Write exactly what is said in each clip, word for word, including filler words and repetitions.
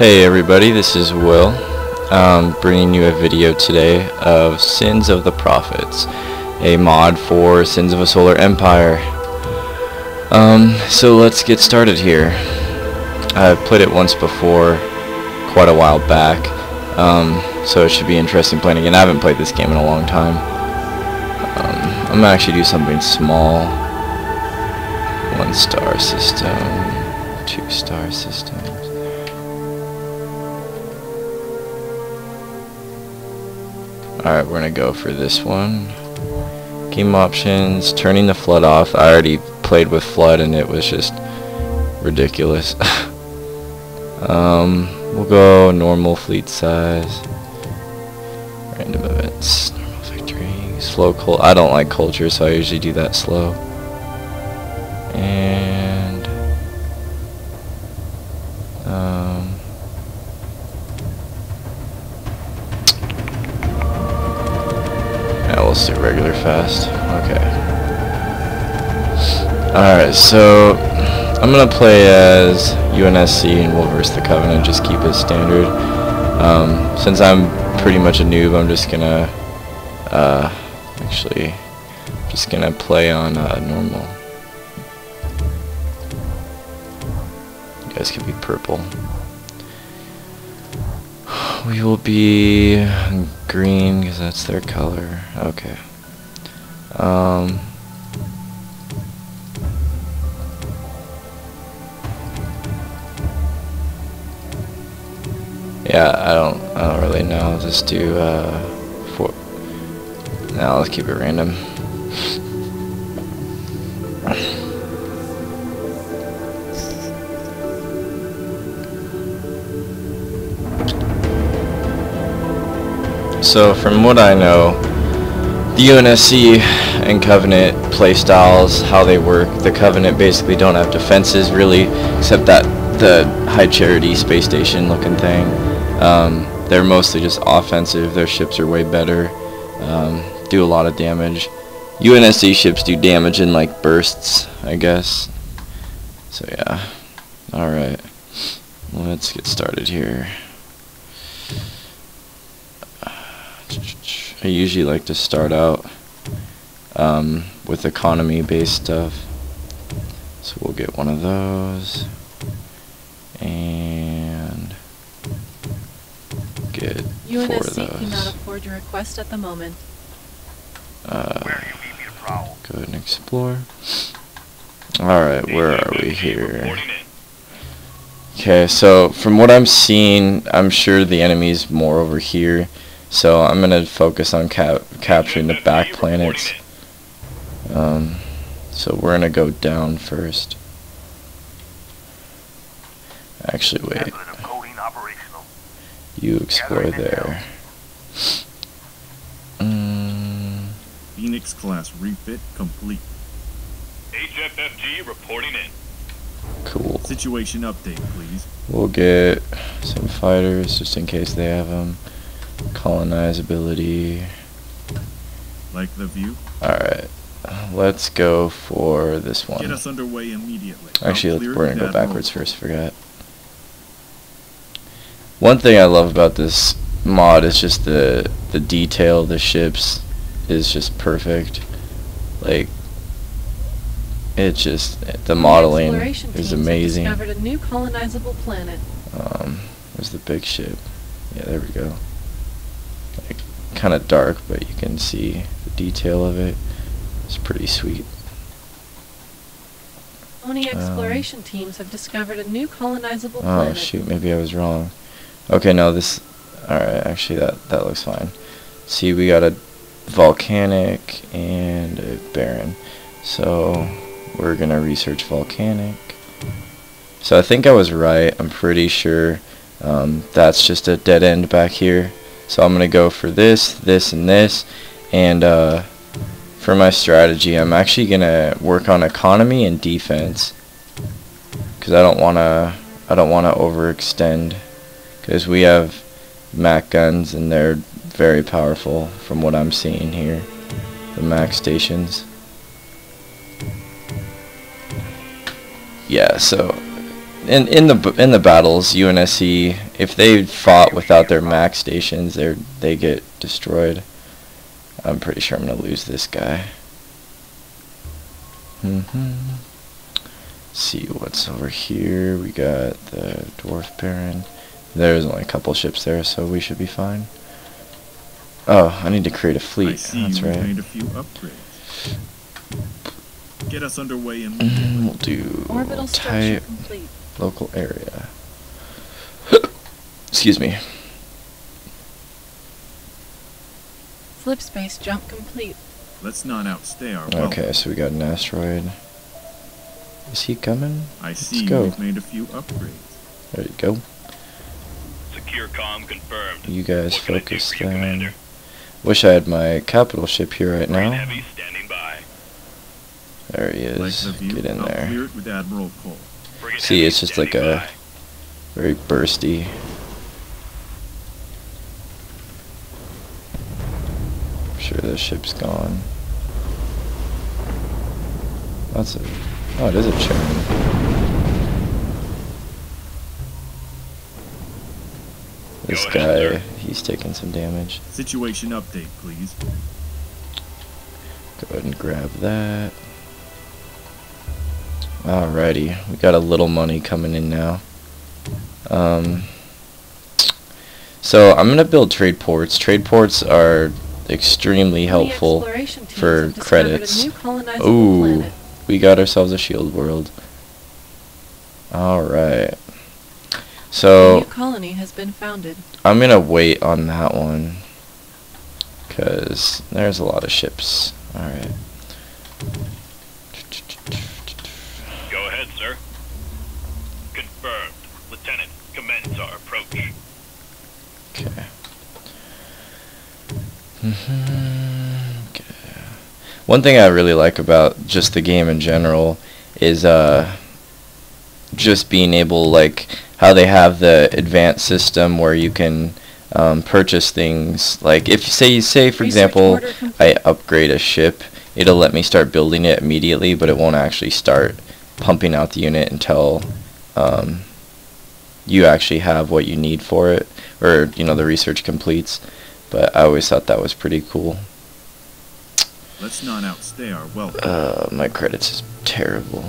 Hey everybody, this is Will, um, bringing you a video today of Sins of the Prophets, a mod for Sins of a Solar Empire. Um, so let's get started here. I've played it once before, quite a while back, um, so it should be interesting playing again. I haven't played this game in a long time. Um, I'm gonna actually do something small. One star system, two star systems. Alright, we're gonna go for this one. Game options, turning the flood off. I already played with flood and it was just ridiculous. um, we'll go normal fleet size. Random events, normal victory, slow cult. I don't like culture, so I usually do that slow. And um. Let's do regular fast. Okay. Alright, so I'm gonna play as U N S C and we'll verse the Covenant, just keep it standard. Um, since I'm pretty much a noob, I'm just gonna uh, actually just gonna play on uh, normal. You guys could be purple. We will be green because that's their color. Okay. Um, yeah, I don't. I don't really know. I'll just do. Uh, four. Now let's keep it random. So from what I know, the U N S C and Covenant playstyles, how they work, the Covenant basically don't have defenses really, except that the High Charity space station looking thing. Um, they're mostly just offensive, their ships are way better, um, do a lot of damage. U N S C ships do damage in like bursts, I guess. So yeah, alright, let's get started here. I usually like to start out um, with economy-based stuff, so we'll get one of those, and get U N S C four of those. U N S C cannot afford your request at the moment. Uh, go ahead and explore. Alright, where are we here? Okay, so from what I'm seeing, I'm sure the enemy's more over here. So I'm going to focus on cap capturing the back planets. Um, so we're going to go down first. Actually, wait. You explore there. Mm. Phoenix class refit complete. H F F G reporting in. Cool. Situation update, please. We'll get some fighters just in case they have them. Colonizability. Like the view? Alright. Let's go for this one. Get us underway immediately. Actually, we're going to go backwards first. Forgot. One thing I love about this mod is just the, the detail of the ships is just perfect. Like, it just, the modeling is amazing. Discovered a new colonizable planet. Um, where's the big ship? Yeah, there we go. Like, kind of dark, but you can see the detail of it. It's pretty sweet. Only exploration um, teams have discovered a new colonizable oh, planet. Oh shoot, maybe I was wrong. Okay, no, this... Alright, actually that, that looks fine. See, we got a volcanic and a barren. So, we're gonna research volcanic. So I think I was right, I'm pretty sure. Um, that's just a dead end back here. So I'm going to go for this, this, and this. And uh, for my strategy, I'm actually going to work on economy and defense. Because I don't want to I don't want to overextend. Because we have Mac guns, and they're very powerful from what I'm seeing here. The Mac stations. Yeah, so in in the in the battles, U N S C, if they fought without their Mac stations, they they get destroyed. I'm pretty sure I'm gonna lose this guy. Mm-hmm. See what's over here. We got the Dwarf Baron. There's only a couple ships there, so we should be fine. Oh, I need to create a fleet. I see. That's right. Made a few upgrades. Get us underway and we'll do orbital type complete. Local area. Excuse me. Slip space jump complete. Let's not outstay our welcome. Okay, so we got an asteroid. Is he coming? I see. Let's go. We've made a few upgrades. There you go. Secure comm confirmed. You guys focus down. Wish I had my capital ship here right now. Heavy standing by. There he is. Get in there. See, it's just like a very bursty. I'm sure the ship's gone. That's a. Oh, it is a Charon. This guy, he's taking some damage. Situation update, please. Go ahead and grab that. Alrighty, we got a little money coming in now. Um, so I'm gonna build trade ports. Trade ports are extremely helpful for credits. Ooh, we got ourselves a shield world. Alright. So a new colony has been founded. I'm gonna wait on that one because there's a lot of ships. Alright. Okay. Mm-hmm. Okay. One thing I really like about just the game in general is uh, just being able, like, how they have the advanced system where you can um, purchase things. Like, if you say, say for example, I upgrade a ship, it'll let me start building it immediately, but it won't actually start pumping out the unit until um, you actually have what you need for it, or, you know, the research completes. But I always thought that was pretty cool. Let's not outstay our wealth. Uh, my credits is terrible.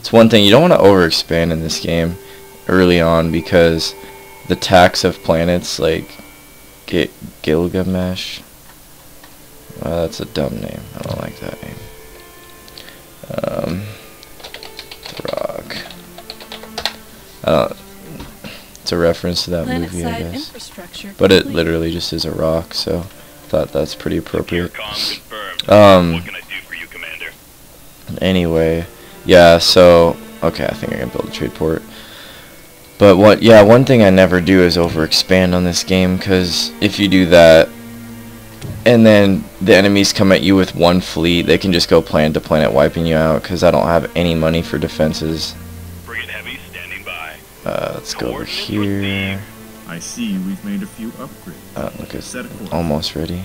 It's one thing, you don't want to overexpand in this game early on, because the tax of planets, like G Gilgamesh. Well, that's a dumb name. I don't like that name. Um, Rock. Uh, It's a reference to that planet movie, I guess. But complete. It literally just is a rock, so I thought that's pretty appropriate. Um, what can I do for you, Commander? Anyway, yeah, so, okay, I think I'm going to build a trade port. But, what? yeah, one thing I never do is overexpand on this game, because if you do that, and then the enemies come at you with one fleet, they can just go planet to planet wiping you out, because I don't have any money for defenses. Uh, let's go over here. I see we've made a few upgrades. Uh, look, it's almost ready.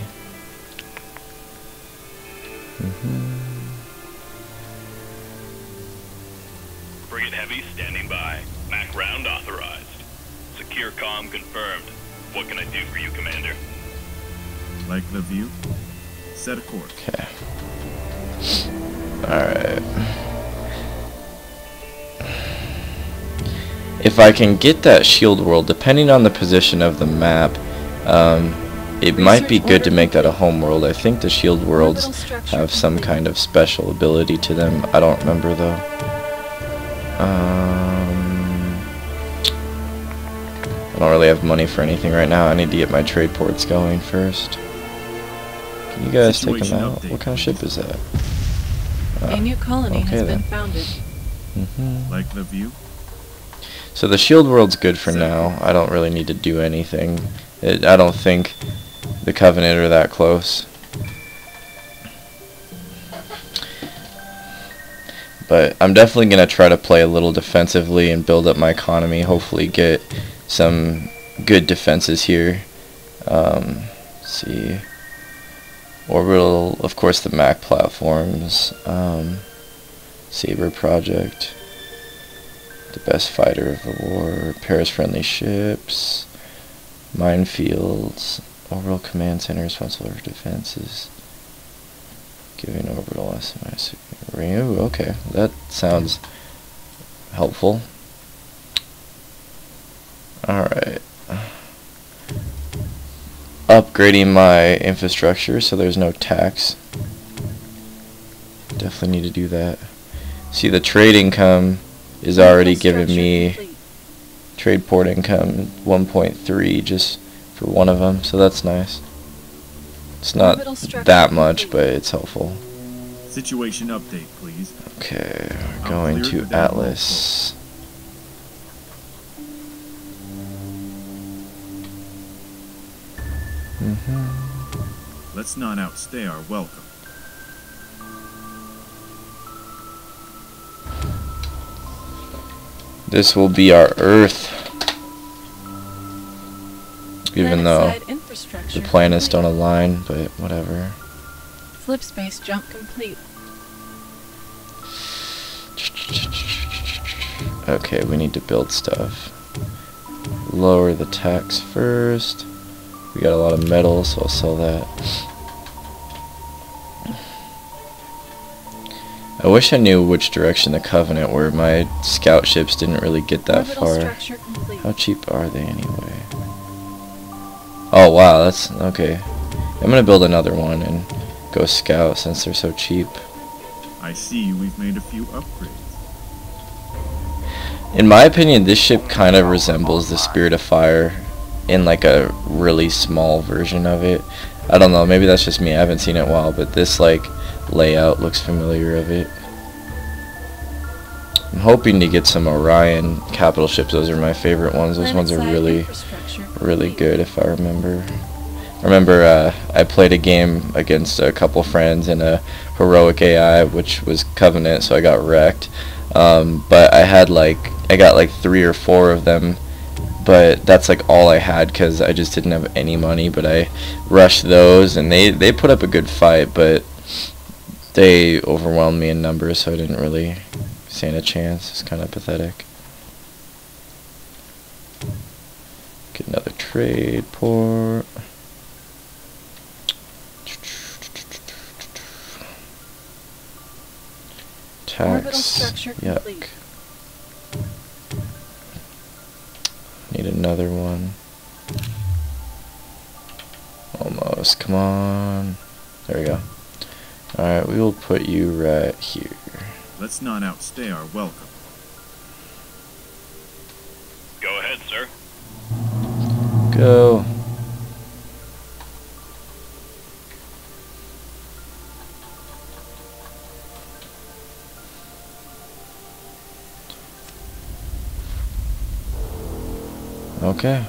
Mm-hmm. Brigade Heavy standing by. Mac round authorized. Secure comm confirmed. What can I do for you, Commander? Like the view? Set a course. Okay. Alright. If I can get that shield world, depending on the position of the map, um, it might be good to make that a home world. I think the shield worlds have some kind of special ability to them. I don't remember though. Um, I don't really have money for anything right now. I need to get my trade ports going first. Can you guys take them out? What kind of ship is that? Ah, a new colony okay has then. been founded. Mm-hmm. Like the view. So the shield world's good for now. I don't really need to do anything. It, I don't think the Covenant are that close. But I'm definitely going to try to play a little defensively and build up my economy. Hopefully get some good defenses here. Um, let's see. Orbital, of course, the Mac platforms. Um, Saber project. the best fighter of the war, repairs friendly ships, minefields, orbital command center responsible for defenses, giving orbital S M S. Renew, okay, that sounds helpful. Alright. Upgrading my infrastructure so there's no tax. Definitely need to do that. See, the trade income is already giving me trade port income one point three just for one of them, so that's nice. It's not that much, but it's helpful. Situation update, please. Okay, we're going to Atlas. Mm-hmm. Let's not outstay our welcome. This will be our Earth. Even though the planets don't align, but whatever. Flip space jump complete. Okay, we need to build stuff. Lower the tax first. We got a lot of metal, so I'll sell that. I wish I knew which direction the Covenant were. My scout ships didn't really get that far. How cheap are they anyway? Oh wow, that's okay. I'm gonna build another one and go scout since they're so cheap. I see we've made a few upgrades. In my opinion, this ship kind of resembles the Spirit of Fire in like a really small version of it. I don't know, maybe that's just me. I haven't seen it in a while, but this like layout looks familiar of it. I'm hoping to get some Orion capital ships. Those are my favorite ones. Those ones are really, really good if I remember. I remember uh, I played a game against a couple friends in a heroic A I, which was Covenant, so I got wrecked. Um, but I had like, I got like three or four of them, but that's like all I had because I just didn't have any money. But I rushed those, and they, they put up a good fight, but they overwhelmed me in numbers, so I didn't really stand a chance. It's kind of pathetic. Get another trade port. Tax. Yuck. Need another one. Almost. Come on. There we go. Alright, we will put you right here. Let's not outstay our welcome. Go ahead, sir. Go. Okay.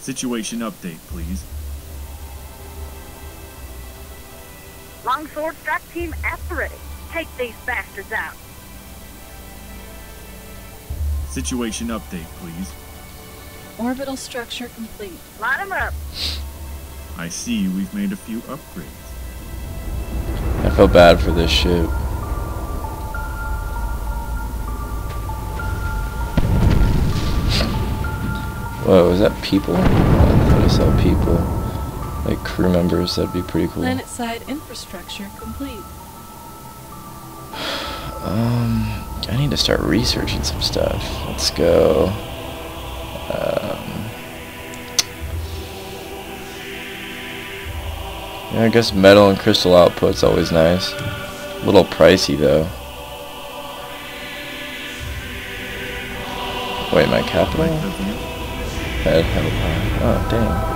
Situation update, please. Longsword strike team at the ready. Take these bastards out. Situation update, please. Orbital structure complete. Line them up. I see we've made a few upgrades. I feel bad for this ship. Whoa, is that people? I thought I saw people. Like crew members, that'd be pretty cool. Planet side infrastructure complete. Um, I need to start researching some stuff. Let's go. Um, yeah, I guess metal and crystal output's always nice. A little pricey though. Wait, my capital? That'd help. Oh, damn.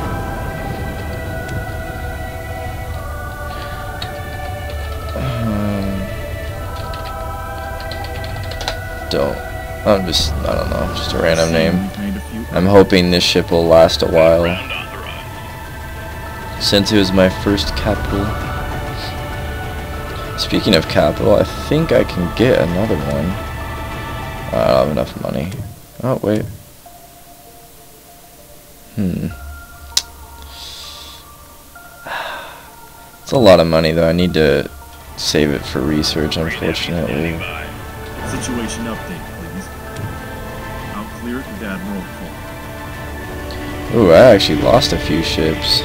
Um, don't. I'm just, I don't know, just a random name. I'm hoping this ship will last a while. Since it was my first capital. Speaking of capital, I think I can get another one. I don't have enough money. Oh, wait. Hmm. It's a lot of money though. I need to save it for research, unfortunately. Situation update, please. Spirit and Admiral Colt. Ooh, I actually lost a few ships.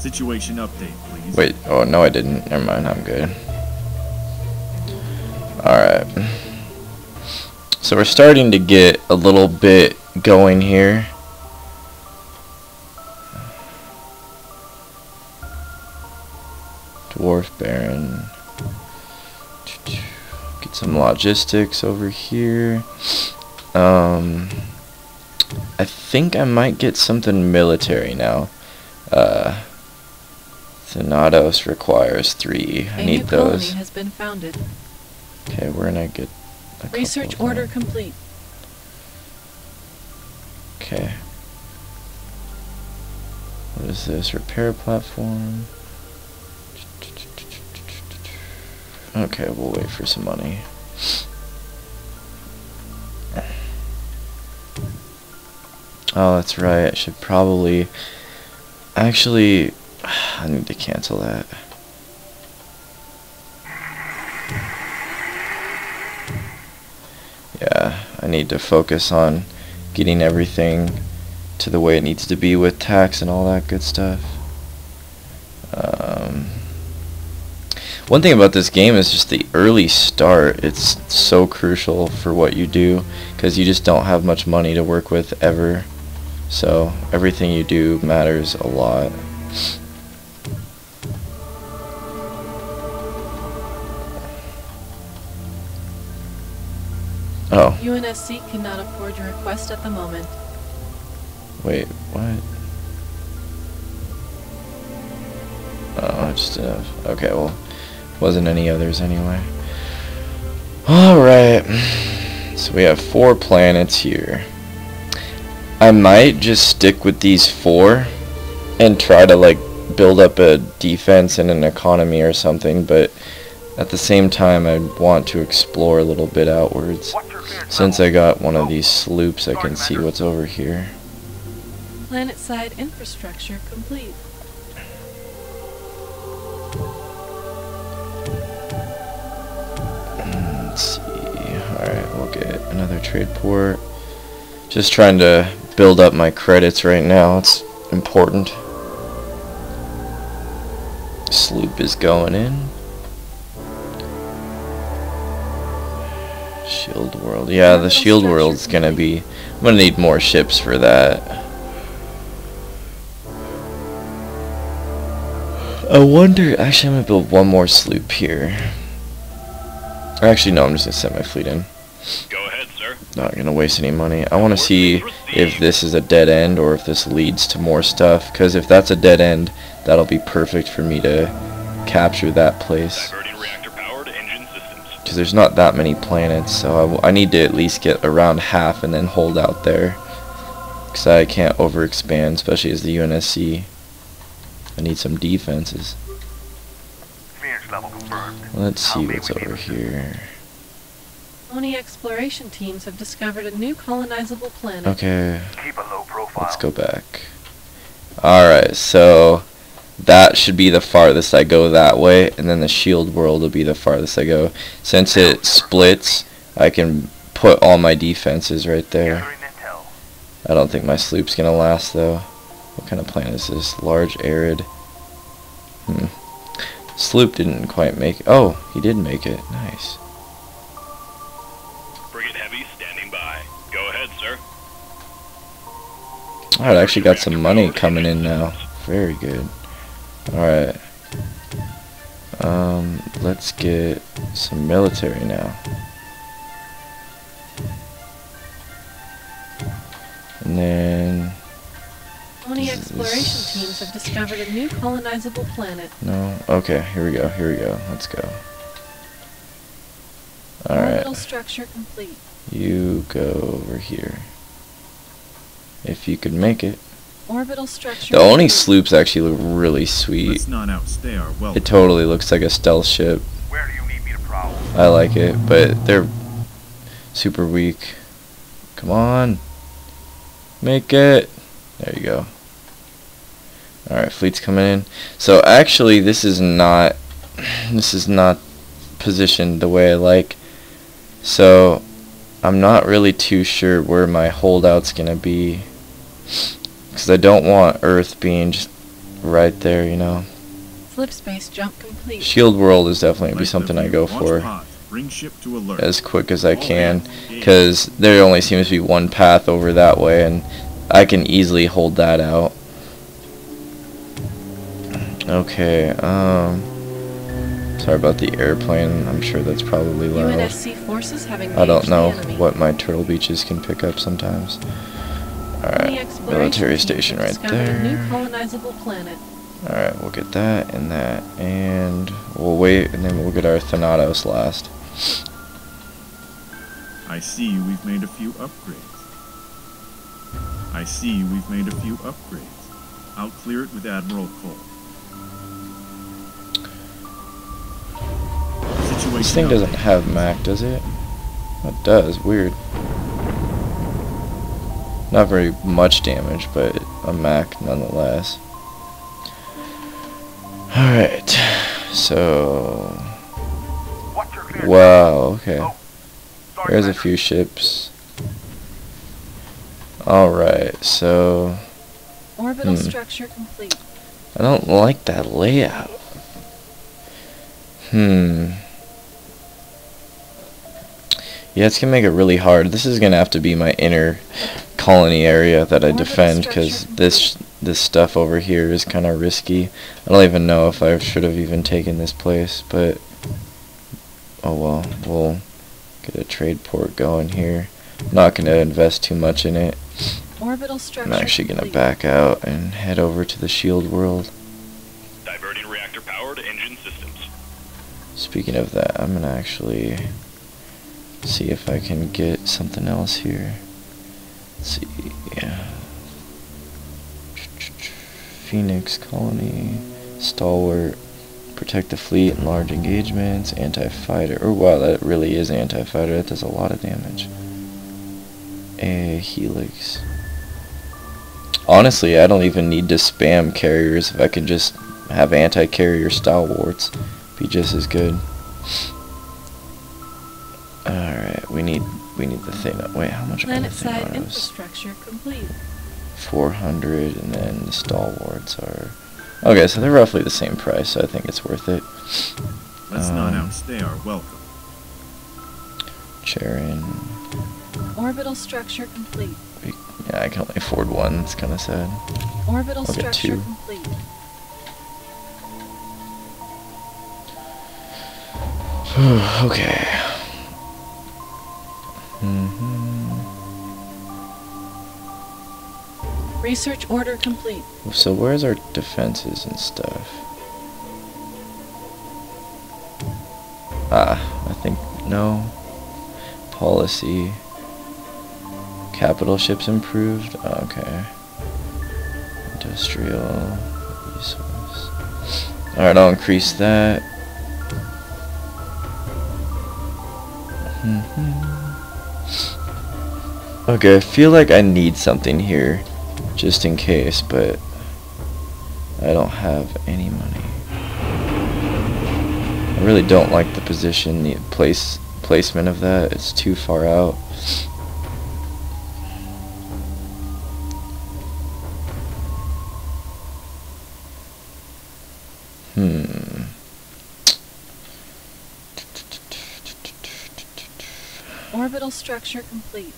Situation update, please. Wait, oh no I didn't. Never mind, I'm good. Alright. So we're starting to get a little bit going here. Dwarf Baron. Get some logistics over here. Um I think I might get something military now. Uh Thanatos requires three. I need those. A new colony has been founded. Okay, we're gonna get a research order complete. Okay. What is this? Repair platform. Okay, we'll wait for some money. Oh, that's right. I should probably actually. I need to cancel that. Yeah, I need to focus on getting everything to the way it needs to be with tax and all that good stuff. Um, one thing about this game is just the early start. It's so crucial for what you do because you just don't have much money to work with ever. So everything you do matters a lot. Oh. U N S C cannot afford your request at the moment. Wait, what? Oh, just enough. Okay, well, wasn't any others anyway. Alright. So we have four planets here. I might just stick with these four and try to, like, build up a defense and an economy or something, but at the same time, I want to explore a little bit outwards. Since I got one of these sloops, I can see what's over here. Planet-side infrastructure complete. Let's see. Alright, we'll get another trade port. Just trying to build up my credits right now. It's important. Sloop is going in. Shield world. Yeah, the shield world's gonna be. I'm gonna need more ships for that. I wonder. Actually, I'm gonna build one more sloop here. Or actually, no. I'm just gonna send my fleet in. Go ahead, sir. Not gonna waste any money. I want to see if this is a dead end or if this leads to more stuff. Because if that's a dead end, that'll be perfect for me to capture that place. Because there's not that many planets, so I, w I need to at least get around half and then hold out there. Because I can't overexpand, especially as the U N S C. I need some defenses. Let's see what's over here. Many exploration teams have discovered a new colonizable planet. Okay. Keep a low profile. Let's go back. Alright, so that should be the farthest I go that way, and then the shield world will be the farthest I go. Since it splits, I can put all my defenses right there. I don't think my sloop's gonna last though. What kind of planet is this? Large, arid. Hmm. Sloop didn't quite make it. Oh, he did make it. Nice. Brigade Heavy standing by. Go ahead, sir. Alright, I actually got some money coming in now. Very good. Alright. Um, let's get some military now. And then. Only exploration teams have discovered a new colonizable planet. No? Okay, here we go, here we go. Let's go. Alright. Structure complete. You go over here. If you could make it. Orbital structure. The Oni sloops actually look really sweet. Let's not outstay our welcome. It totally looks like a stealth ship. Where do you need me to prowl? I like it, but they're super weak. Come on, make it. There you go. All right, fleet's coming in. So actually, this is not this is not positioned the way I like, so I'm not really too sure where my holdout's gonna be, because I don't want Earth being just right there, you know. Flip space jump complete. Shield World is definitely gonna be something I go for as quick as I can, because there only seems to be one path over that way, and I can easily hold that out. Okay, um... sorry about the airplane. I'm sure that's probably loud. U N S C forces having I don't know what my turtle beaches can pick up sometimes. Alright, military station right there. New colonizable planet. Alright, we'll get that and that, and we'll wait, and then we'll get our Thanatos last. I see we've made a few upgrades. I see we've made a few upgrades. I'll clear it with Admiral Cole. This thing doesn't have Mac, does it? It does, weird. Not very much damage, but a Mac nonetheless. Alright, so... wow, okay. There's a few ships. Alright, so... orbital structure complete. I don't like that layout. Hmm... yeah, it's gonna make it really hard. This is gonna have to be my inner colony area that I defend, because this this stuff over here is kind of risky. I don't even know if I should have even taken this place, but oh well. We'll get a trade port going here. I'm not gonna invest too much in it. Orbital structure. I'm actually gonna back out and head over to the shield world. Diverting reactor power to engine systems. Speaking of that, I'm gonna actually see if I can get something else here. Let's see, yeah. Phoenix colony, stalwart, protect the fleet in large engagements, anti-fighter. Oh wow, that really is anti-fighter. That does a lot of damage. A helix. Honestly, I don't even need to spam carriers if I can just have anti-carrier stalwarts. Be just as good. Alright, we need we need the thing. Wait, how much? Planet side infrastructure complete. four hundred, and then the stalwarts are okay. So they're roughly the same price. So I think it's worth it. Let's um, not outstay our welcome. Charon. Orbital structure complete. We, yeah, I can only afford one. It's kind of sad. Orbital I'll get two. Structure complete. Okay. Mm-hmm. Research order complete. So where's our defenses and stuff? Ah, I think no. Policy. Capital ships improved. Okay. Industrial resource. Alright, I'll increase that. Mm-hmm. Okay, I feel like I need something here, just in case, but I don't have any money. I really don't like the position, the place placement of that. It's too far out. Hmm. Orbital structure complete.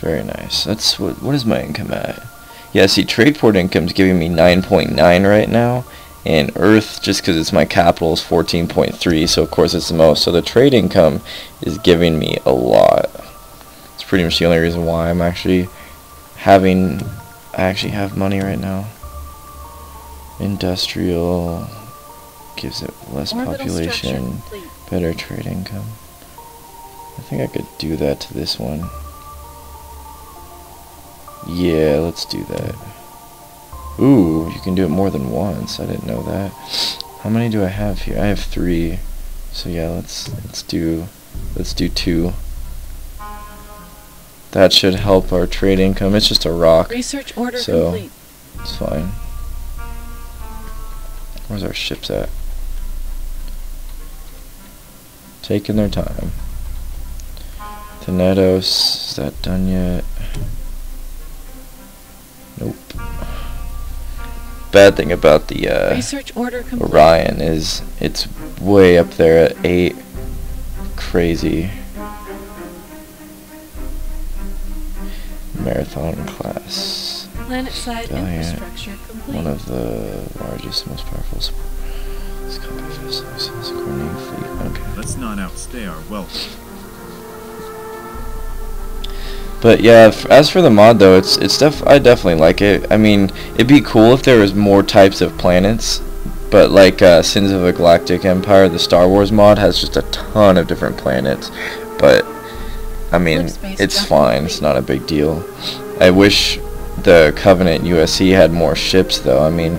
Very nice. That's what. What is my income at? Yeah, see, trade port income is giving me nine point nine right now, and Earth, just because it's my capital, is fourteen point three. So of course it's the most. So the trade income is giving me a lot. It's pretty much the only reason why I'm actually having. I actually have money right now. Industrial gives it less population, better trade income. I think I could do that to this one. Yeah, let's do that. Ooh, you can do it more than once. I didn't know that. How many do I have here? I have three. So yeah, let's let's do let's do two. That should help our trade income. It's just a rock. Research order so complete. It's fine. Where's our ships at? Taking their time. Thanatos, is that done yet? Nope. Bad thing about the uh, Research order Orion is it's way up there at eight. Crazy. Marathon class. Planetside infrastructure complete. One of the largest, most powerful. Okay. Let's not outstay our wealth. But yeah, f as for the mod though, it's it's def I definitely like it. I mean, it'd be cool if there was more types of planets, but like uh, Sins of a Galactic Empire, the Star Wars mod has just a ton of different planets. But I mean, it's fine. It's not a big deal. I wish the Covenant U S C had more ships though. I mean,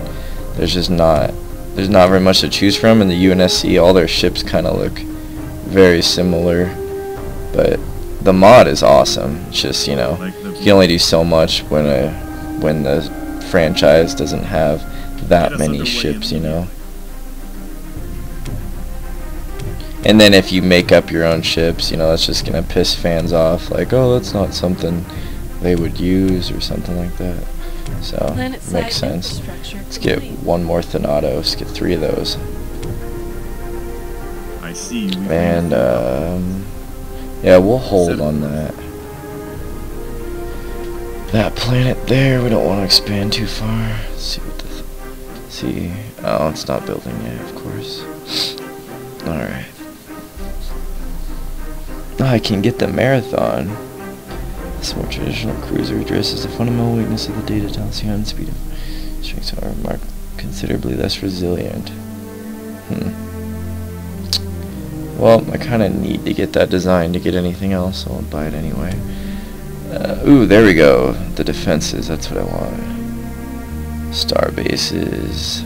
there's just not there's not very much to choose from, and the U N S C, all their ships kind of look very similar, but the mod is awesome. It's just, you know, you can only do so much when a when the franchise doesn't have that many ships, you know. And then if you make up your own ships, you know, that's just gonna piss fans off, like, oh, that's not something they would use or something like that. So makes sense. Let's get one more Thanatos, get three of those. I see. And um yeah, we'll hold on that. That planet there, we don't want to expand too far. Let's see what the th see. Oh, it's not building yet, of course. Alright. Oh, I can get the Marathon. This more traditional cruiser addresses the fundamental weakness of the data Halcyon speed of strengths are marked considerably less resilient. Hmm. Well, I kind of need to get that design to get anything else, so I'll buy it anyway. Uh, ooh, there we go. The defenses, that's what I want. Starbases.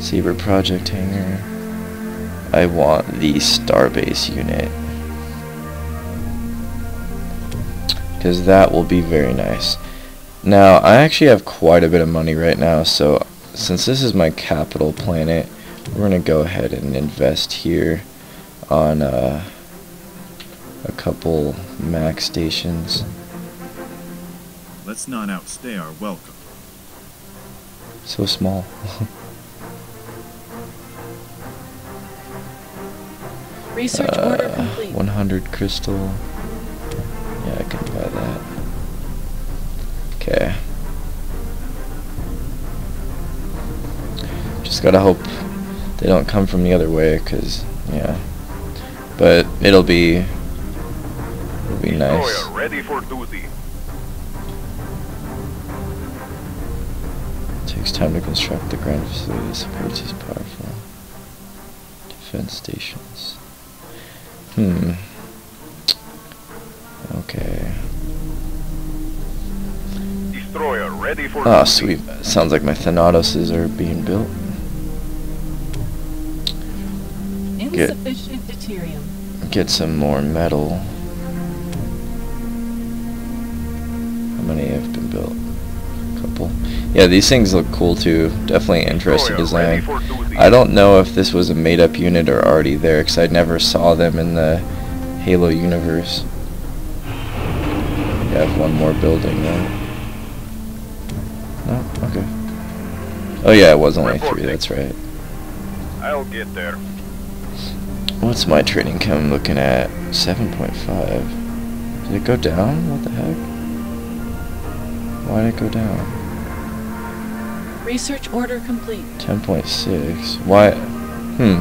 Saber project hangar. I want the Starbase unit, because that will be very nice. Now, I actually have quite a bit of money right now, so since this is my capital planet, we're going to go ahead and invest here on uh, a couple Mac stations. Let's not outstay our welcome. So small. Research uh, order complete. one hundred crystal. Yeah, I can buy that. Okay. Just gotta hope they don't come from the other way, cause yeah. But it'll be it'll be nice. Ready for duty. Takes time to construct the ground facility that supports these powerful defense stations. Hmm. Okay. Destroyer ready for oh, sweet. Sounds like my Thanatoses are being built. Insufficient deuterium. Get some more metal. How many have been built? A couple. Yeah, these things look cool too. Definitely interesting design. I don't know if this was a made-up unit or already there, because I never saw them in the Halo universe. I have one more building though. No? Okay. Oh yeah, it was only three, that's right. I'll get there. What's my trade income looking at? seven point five. Did it go down? What the heck? Why did it go down? Research order complete. ten point six. Why? Hmm.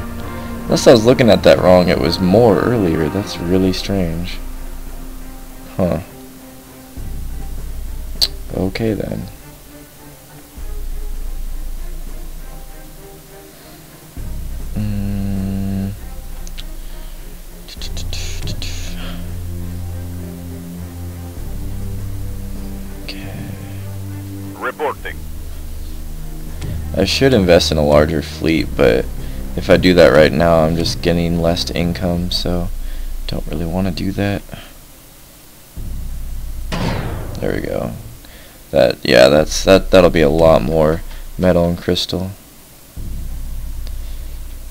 Unless I was looking at that wrong, it was more earlier. That's really strange. Huh. Okay then. Mm. Okay. Reporting. I should invest in a larger fleet, but if I do that right now, I'm just getting less income, so don't really want to do that. There we go. That yeah, that's that. That'll be a lot more metal and crystal.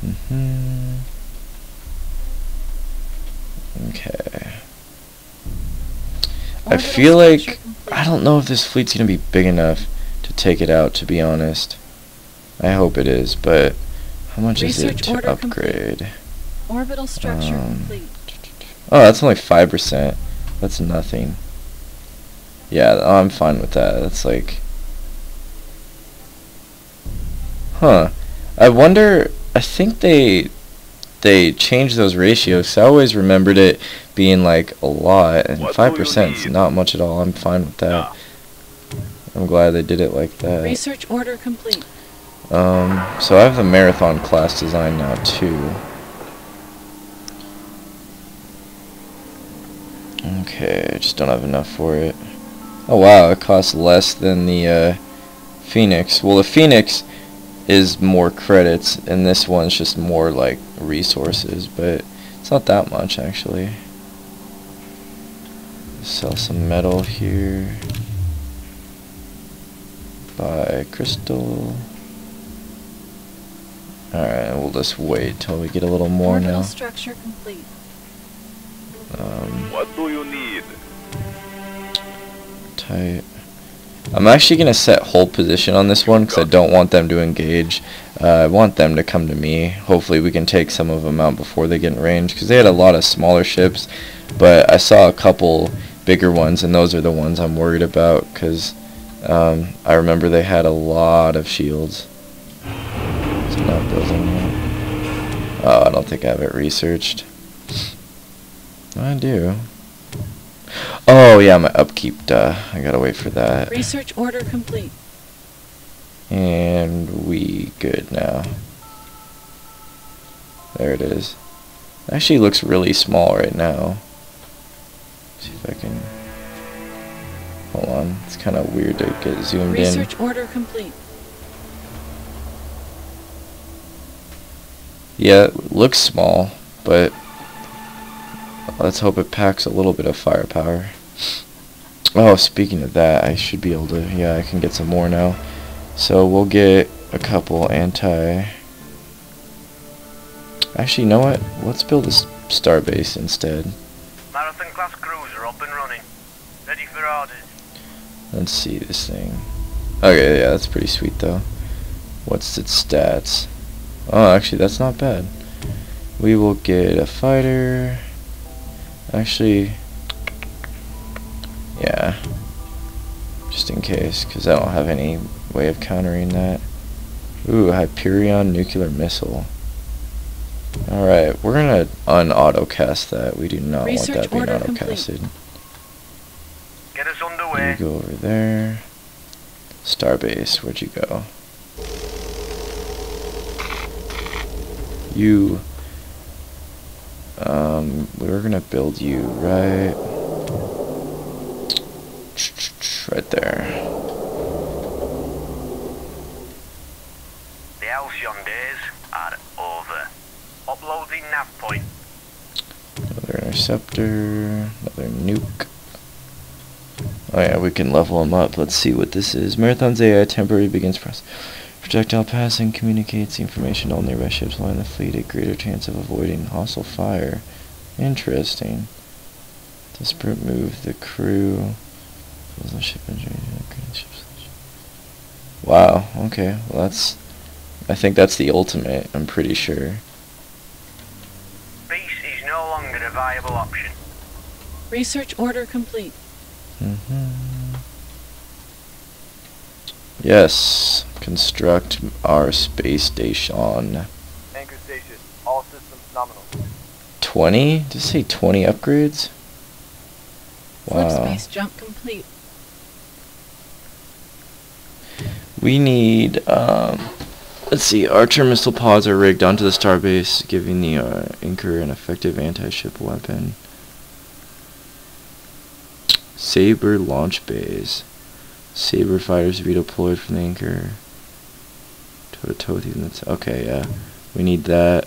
Mm-hmm. Okay. I feel like... I don't know if this fleet's going to be big enough to take it out, to be honest. I hope it is, but... How much is it to upgrade? Orbital structure complete. Oh, that's only five percent. That's nothing. Yeah, I'm fine with that. That's like... Huh. I wonder... I think they... They changed those ratios, so I always remembered it being like a lot, and five percent is not much at all. I'm fine with that. Ah. I'm glad they did it like that. Research order complete. Um, so I have the Marathon class design now too. Okay, I just don't have enough for it. Oh wow, it costs less than the uh, Phoenix. Well, the Phoenix is more credits, and this one's just more like resources, but it's not that much actually. Sell some metal here. Buy crystal. Alright, we'll just wait till we get a little more now. Orbital structure complete. Um, what do you need? Tight. I'm actually going to set hold position on this one because I don't want them to engage. Uh, I want them to come to me. Hopefully we can take some of them out before they get in range, because they had a lot of smaller ships, but I saw a couple bigger ones, and those are the ones I'm worried about because um, I remember they had a lot of shields. So not building that. Oh, I don't think I have it researched. I do. Oh yeah, my upkeep, duh. I gotta wait for that. Research order complete. And we good now. There it is. It actually looks really small right now. Let's see if I can... Hold on, it's kind of weird to get zoomed in. Research order complete. Yeah, it looks small, but... Let's hope it packs a little bit of firepower. Oh, speaking of that, I should be able to... Yeah, I can get some more now. So we'll get a couple anti... Actually, you know what? Let's build a Starbase instead. Marathon class cruiser up and running. Ready for orders. Let's see this thing. Okay, yeah, that's pretty sweet though. What's its stats? Oh, actually, that's not bad. We will get a fighter... Actually, yeah, just in case, because I don't have any way of countering that. Ooh, Hyperion nuclear missile. Alright, we're going to un-autocast that. We do not Research want that being autocasted. Get us underway. You go over there. Starbase, where'd you go? You... Um, we were gonna build you right, right there. The Halcyon days are over. Uploading nav point. Another interceptor, another nuke. Oh yeah, we can level them up. Let's see what this is. Marathon's A I temporary begins process. Projectile passing communicates the information to all nearby ships along the fleet, a greater chance of avoiding hostile fire. Interesting. Disparate move the crew. Wow, okay. Well, that's... I think that's the ultimate, I'm pretty sure. Peace is no longer a viable option. Research order complete. Mm-hmm. Yes. Construct our space station. Anchor station. All systems nominal. twenty? Did it say twenty upgrades? Wow. Flip space jump complete. We need, um, let's see, Archer missile pods are rigged onto the Starbase, giving the uh, Anchor an effective anti-ship weapon. Saber launch bays. Saber fighters to be deployed from the Anchor. Okay, yeah. We need that.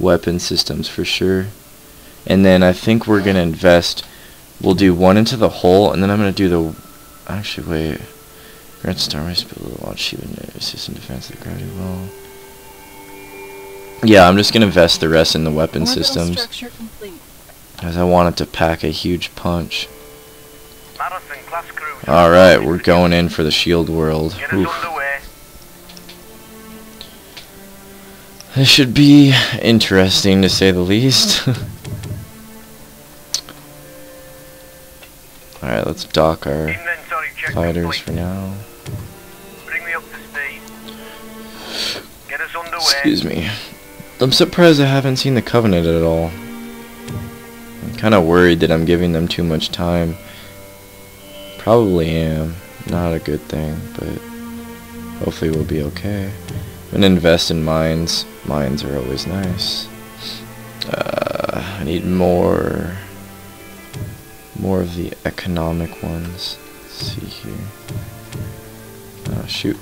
Weapon systems for sure. And then I think we're going to invest. We'll do one into the hull, and then I'm going to do the... Actually, wait. Grant Starbase, build a launch ship and system defense of the gravity well. Yeah, I'm just going to invest the rest in the weapon systems, as I want it to pack a huge punch. Alright, we're going in for the shield world. Oof. This should be interesting, to say the least. Alright, let's dock our fighters for now. Excuse me. I'm surprised I haven't seen the Covenant at all. I'm kind of worried that I'm giving them too much time. Probably am. Not a good thing, but hopefully we'll be okay. I'm gonna invest in mines. Mines are always nice. Uh, I need more, more of the economic ones. Let's see here. Oh, shoot.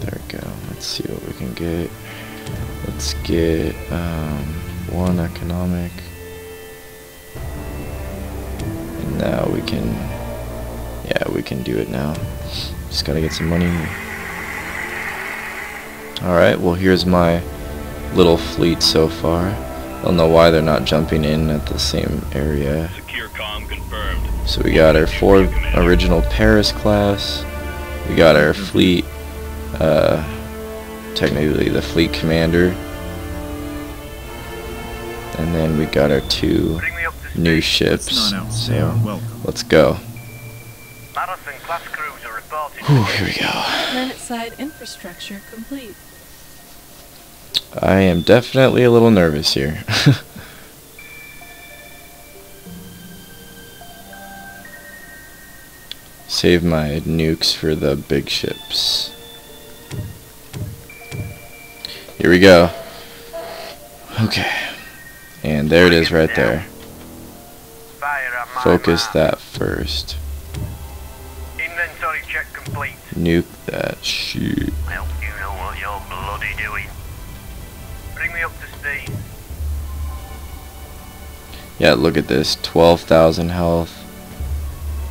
There we go. Let's see what we can get. Let's get um, one economic. And now we can, yeah, we can do it now. Just gotta get some money. Alright, well here's my little fleet so far. I don't know why they're not jumping in at the same area. Secure comm confirmed. So we got our four original Paris class. We got our fleet. Uh, technically the fleet commander, and then we got our two new ships. So let's go. Whew, here we go. Planet side infrastructure complete. I am definitely a little nervous here. Save my nukes for the big ships. Here we go. Okay. And there it is right there. Focus that first. Inventory check complete. Nuke that shit. Well, you know what you're bloody doing. Bring me up to speed. Yeah, look at this. twelve thousand health.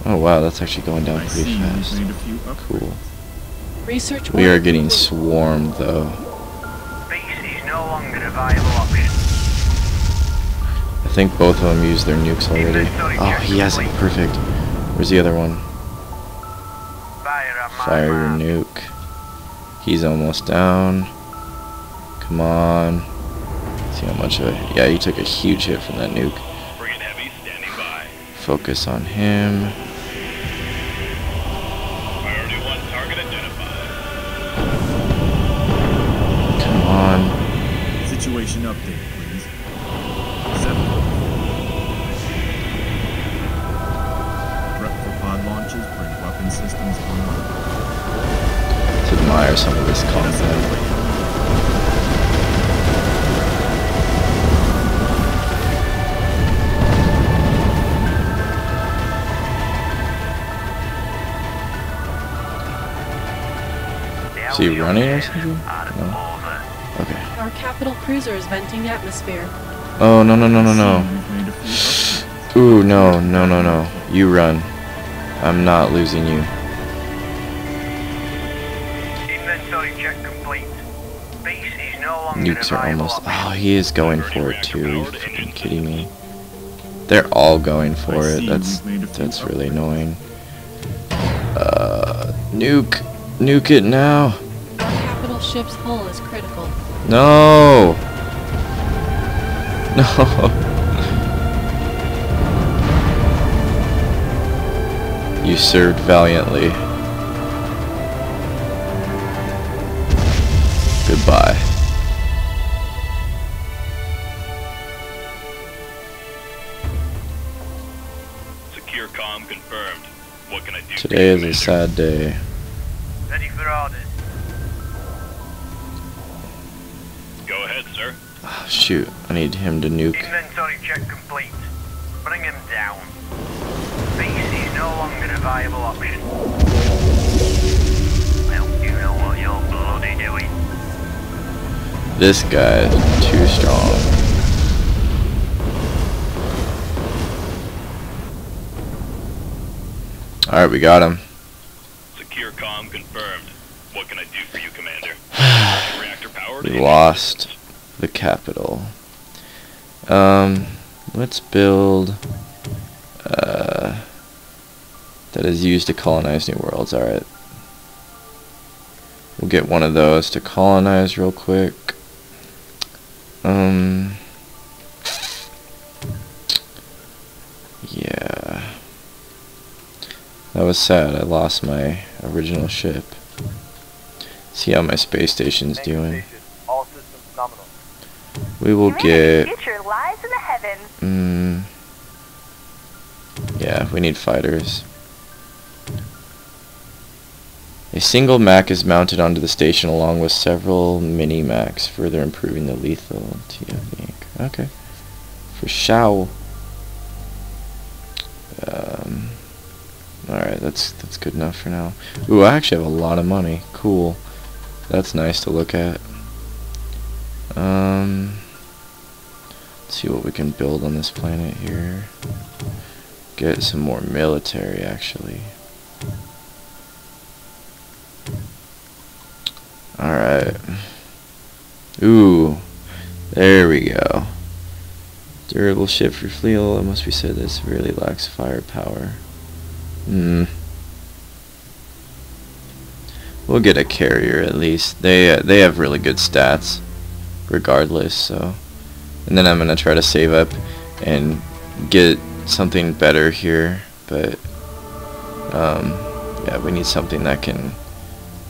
Oh wow, that's actually going down pretty fast. Cool. Research. We are getting swarmed though. I think both of them used their nukes already. Oh, he has it. Perfect. Where's the other one? Fire your nuke. He's almost down. Come on. See how much of it. Yeah, he took a huge hit from that nuke. Focus on him. Come on. Situation update. Let's admire some of this content. Is he running or something? No. Okay. Our capital cruiser is venting atmosphere. Oh no no no no no. Ooh no no no no. You run. I'm not losing you. Inventory check complete. Base is no longer. Nukes are almost. Oh, he is going for it too. Are you fucking kidding me? They're all going for it. That's that's really annoying. Uh, nuke, nuke it now. Our capital ship's hull is critical. No. No. You served valiantly. Goodbye. Secure comm confirmed. What can I do? Today is a sad day. Ready for orders. Go ahead, sir. Oh, shoot, I need him to nuke. Inventory check complete. Bring him down. No longer a viable option. Well, you know what you're bloody doing. This guy is too strong. Alright, we got him. Secure comm confirmed. What can I do for you, Commander? We lost the capital. Um, let's build... Uh, that is used to colonize new worlds. Alright. We'll get one of those to colonize real quick. Um... Yeah... That was sad. I lost my original ship. See how my space station's doing. All systems nominal. We will get... Get your lives in the heavens. Mm, yeah, we need fighters. A single Mac is mounted onto the station along with several mini-Macs, further improving the lethality of the Anchor. Okay. For Shao. Um, Alright, that's that's good enough for now. Ooh, I actually have a lot of money. Cool. That's nice to look at. Um, let's see what we can build on this planet here. Get some more military, actually. Alright. Ooh. There we go. Durable ship for Fleal. It must be said this really lacks firepower. Hmm. We'll get a carrier at least. They uh, they have really good stats, regardless. So, and then I'm gonna try to save up and get something better here. But um, yeah, we need something that can.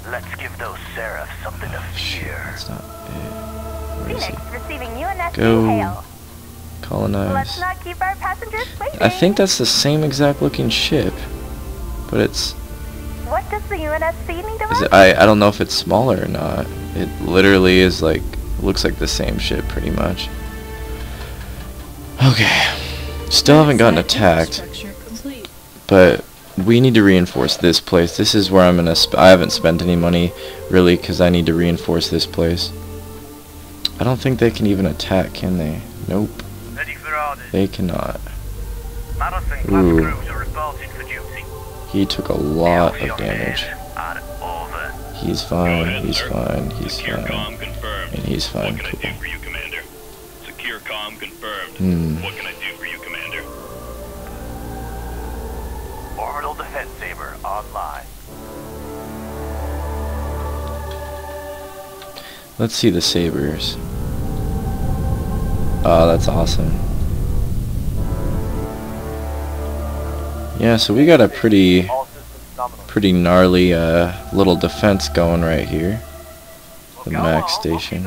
Let's give those Seraph something to fear. That's not it. Phoenix receiving U N S C Halo. Colonize. Let's not keep our passengers waiting. I think that's the same exact looking ship, but it's. What does the U N S C need to is it, I I don't know if it's smaller or not. It literally is like looks like the same ship pretty much. Okay, still haven't gotten attacked, but we need to reinforce this place. This is where I'm gonna. Sp I haven't spent any money really because I need to reinforce this place. I don't think they can even attack, can they? Nope. They cannot. Ooh. He took a lot of damage. He's fine, he's fine, he's fine. And he's fine. What can I do for you, Commander? Secure comm confirmed. What can I do for you, Commander? Orbital defense saber online. Let's see the sabers. Oh, that's awesome. Yeah, so we got a pretty, pretty gnarly uh, little defense going right here. The Mac station.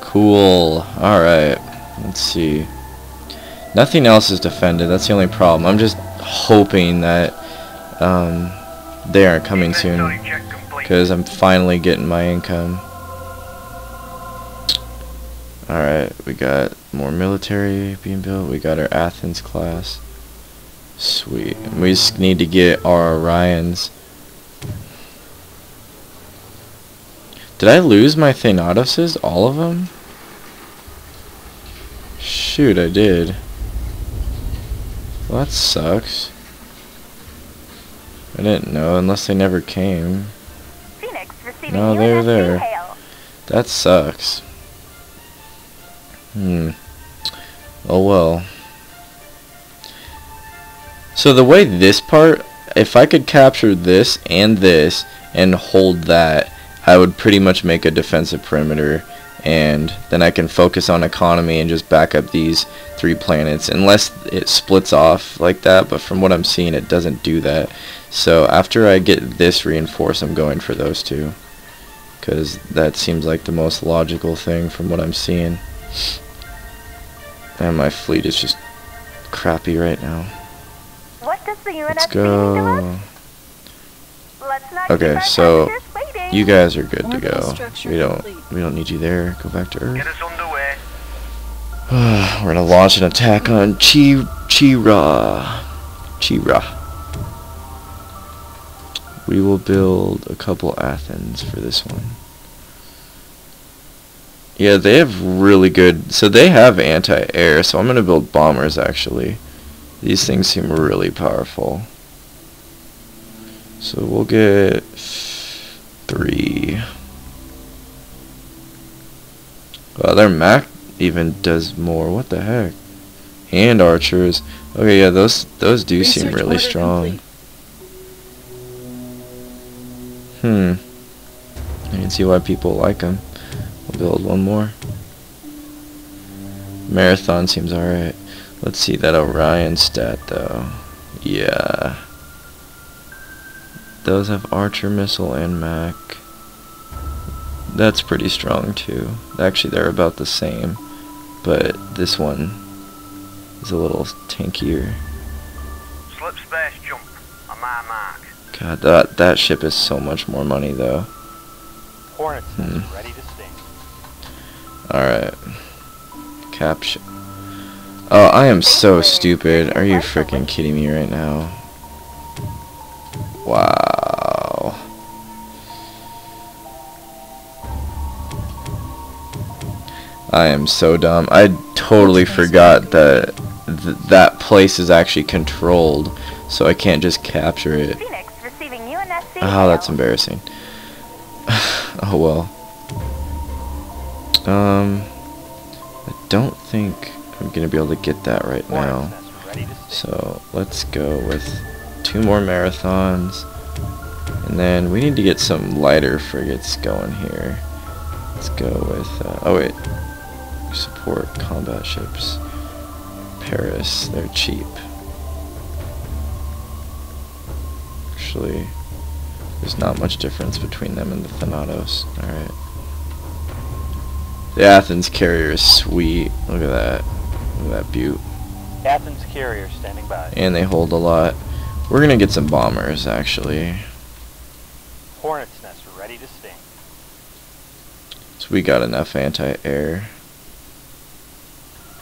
Cool. All right. Let's see. Nothing else is defended. That's the only problem. I'm just hoping that um, they aren't coming soon, because I'm finally getting my income. All right, we got more military being built. We got our Athens class. Sweet. And we just need to get our Orions. Did I lose my Thanatoses? All of them? Shoot, I did. Well, that sucks. I didn't know, unless they never came. Phoenix receiving no, they were there. Hail. That sucks. Hmm. Oh well. So the way this part, if I could capture this and this and hold that, I would pretty much make a defensive perimeter, and then I can focus on economy and just back up these three planets, unless it splits off like that, but from what I'm seeing it doesn't do that. So after I get this reinforced, I'm going for those two, because that seems like the most logical thing from what I'm seeing. And my fleet is just crappy right now. What does the U N S C go? Let's not okay, so you guys are good to go. We don't we don't need you there. Go back to Earth. Get us underway. We're gonna launch an attack on Chi Chira. Chira. We will build a couple Athens for this one. Yeah, they have really good... So they have anti-air, so I'm going to build bombers, actually. These things seem really powerful. So we'll get... three... Wow, their Mac even does more. What the heck? Hand archers. Okay, yeah, those those do Research seem really strong. Complete. Hmm. I can see why people like them. We'll build one more. Marathon seems alright. Let's see that Orion stat though. Yeah. Those have Archer Missile and Mac. That's pretty strong too. Actually they're about the same, but this one is a little tankier. Slip space jump on my mark. God, that that ship is so much more money though. Hornet hmm. ready to sting. Alright. Capture. Oh, I am so stupid. Are you freaking kidding me right now? Wow. I am so dumb. I totally forgot that th that place is actually controlled, so I can't just capture it. Oh, that's embarrassing. Oh well. Um, I don't think I'm gonna be able to get that right now. So let's go with two more marathons, and then we need to get some lighter frigates going here. Let's go with uh, oh wait. Support combat ships. Paris, they're cheap. Actually, there's not much difference between them and the Thanatos. Alright. The Athens carrier is sweet. Look at that. Look at that beaut. Athens carrier standing by. And they hold a lot. We're gonna get some bombers actually. Hornet's nest ready to sting. So we got enough anti-air.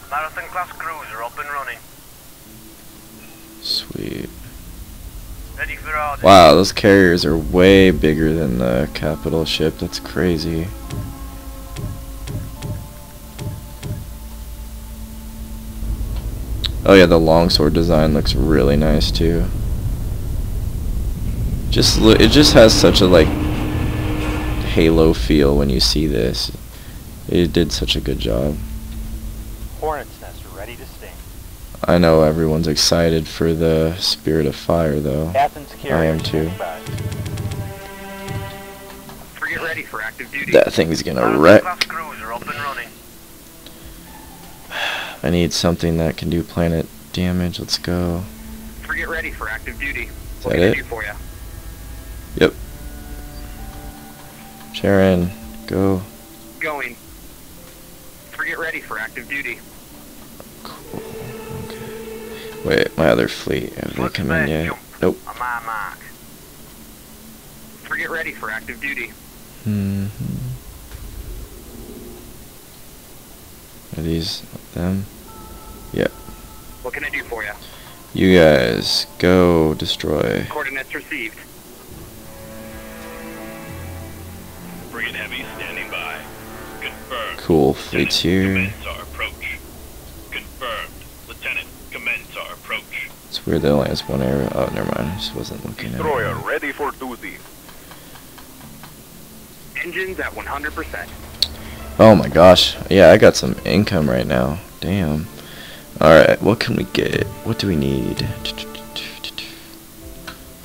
Marathon class cruiser up and running. Sweet. Ready for order. Wow, those carriers are way bigger than the capital ship. That's crazy. Oh yeah, the longsword design looks really nice too. Just look, it just has such a like Halo feel when you see this. It did such a good job. Hornet's nest ready to sting. I know everyone's excited for the Spirit of Fire though. I am too. Get ready for active duty. That thing's gonna wreck. I need something that can do planet damage. Let's go. Get ready for active duty. Is what that can it? Do for you? Yep. Charon, go. Going. Get ready for active duty. Cool. Okay. Wait, my other fleet. Have they come in yet? Nope. On my mark. Get ready for active duty. Mm hmm. Are these them? Yep. What can I do for you? You guys go destroy. Coordinates received. Frigate heavy standing by. Confirmed. Cool fleets here. Commence our approach. Confirmed. Lieutenant, commence our approach. It's weird they only has one arrow. Oh, never mind. I just wasn't looking Destroyer at it. Destroyer ready for duty. Engines at one hundred percent. Oh my gosh. Yeah, I got some income right now. Damn. Alright, what can we get? What do we need?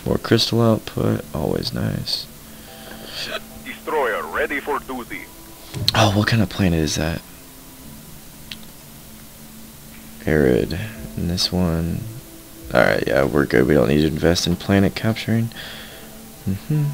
More crystal output. Always nice. Destroyer ready for duty. Oh, what kind of planet is that? Arid. And this one. Alright, yeah, we're good. We don't need to invest in planet capturing. Mm-hmm.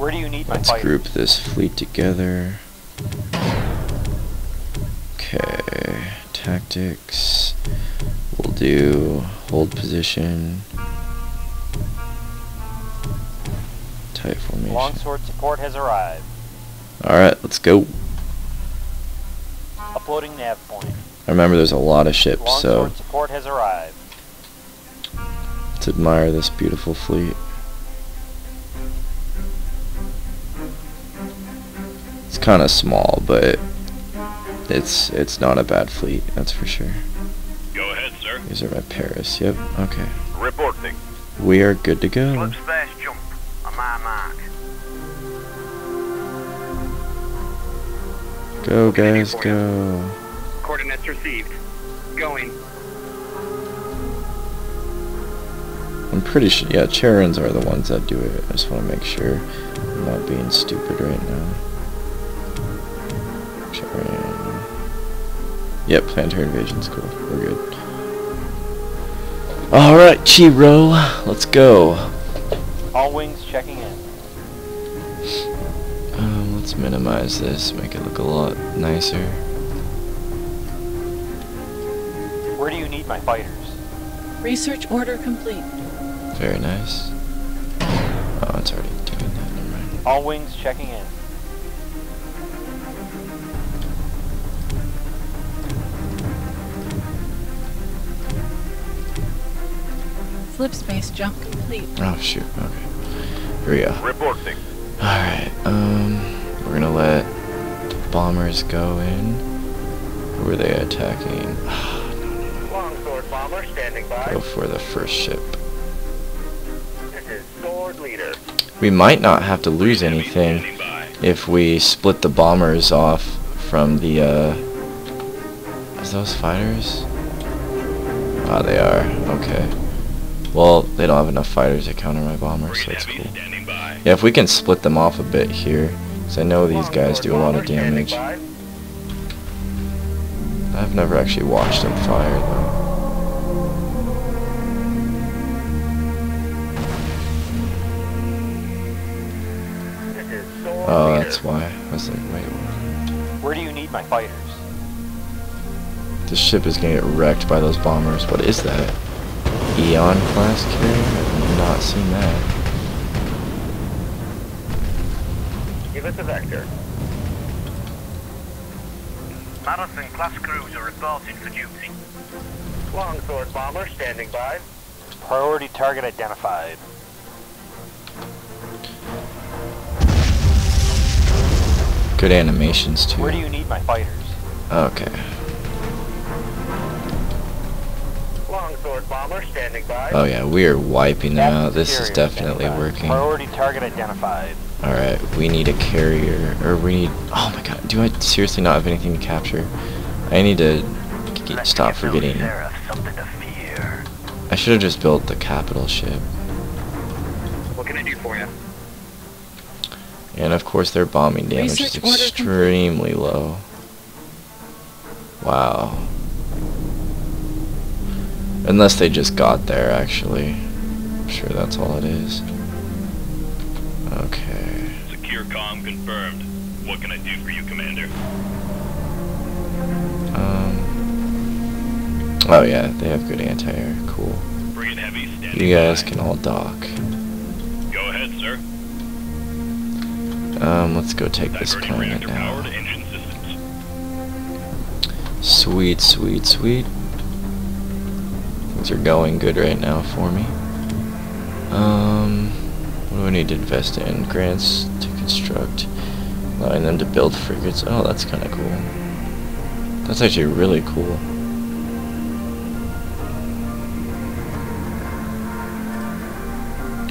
Where do you need Let's my group this fleet together. Okay, tactics. We'll do hold position. Tight formation. Longsword support has arrived. Alright, let's go. Uploading nav point. I remember there's a lot of ships, Longsword so. Longsword support has arrived. Let's admire this beautiful fleet. Kind of small, but It's it's not a bad fleet, that's for sure. Go ahead, sir. Is it at Paris? Yep. Okay. Reporting. We are good to go. Slip's fast jump on my mark. Go guys, go. Coordinates received. Going. I'm pretty sure, yeah, Charons are the ones that do it. I just want to make sure I'm not being stupid right now. Charon. Yep, planetary invasion's cool. We're good. Alright, Chiro, let's go. All wings checking in. Um, let's minimize this, make it look a lot nicer. Where do you need my fighters? Research order complete. Very nice. Oh, it's already doing that, never mind. All wings checking in. Slip space jump complete. Oh shoot, okay. Here we go. Reporting. Alright, um, we're gonna let the bombers go in. Who are they attacking? Longsword bomber standing by. Go for the first ship. We might not have to lose anything if we split the bombers off from the, uh... Is those fighters? Ah, they are. Okay. Well, they don't have enough fighters to counter my bombers, so that's cool. Yeah, if we can split them off a bit here, because I know these guys do a lot of damage. I've never actually watched them fire, though. Oh, that's why. I was like, wait, what? Where do you need my fighters? This ship is gonna get wrecked by those bombers. What is that? Eon class carrier? I've not seen that. Give us a vector. Madison class crews are reporting for duty. Longsword bomber standing by. Priority target identified. Good animations too. Where do you need my fighters? Okay. Longsword bomber standing by. Oh yeah, we are wiping them out. This is definitely working. Priority target identified. All right, we need a carrier, or we need. Oh my god, do I seriously not have anything to capture? I need to get, stop forgetting. I should have just built the capital ship. What can I do for you? And of course their bombing damage is extremely low. Wow. Unless they just got there actually. I'm sure that's all it is. Okay. Secure comm confirmed. What can I do for you, Commander? Um Oh yeah, they have good anti-air, cool. Bring it heavy, standing you guys by. Can all dock. Go ahead, sir. Um, let's go take this planet now. Sweet, sweet, sweet. Things are going good right now for me. Um, what do I need to invest in? Grants to construct, allowing them to build frigates. Oh, that's kind of cool. That's actually really cool.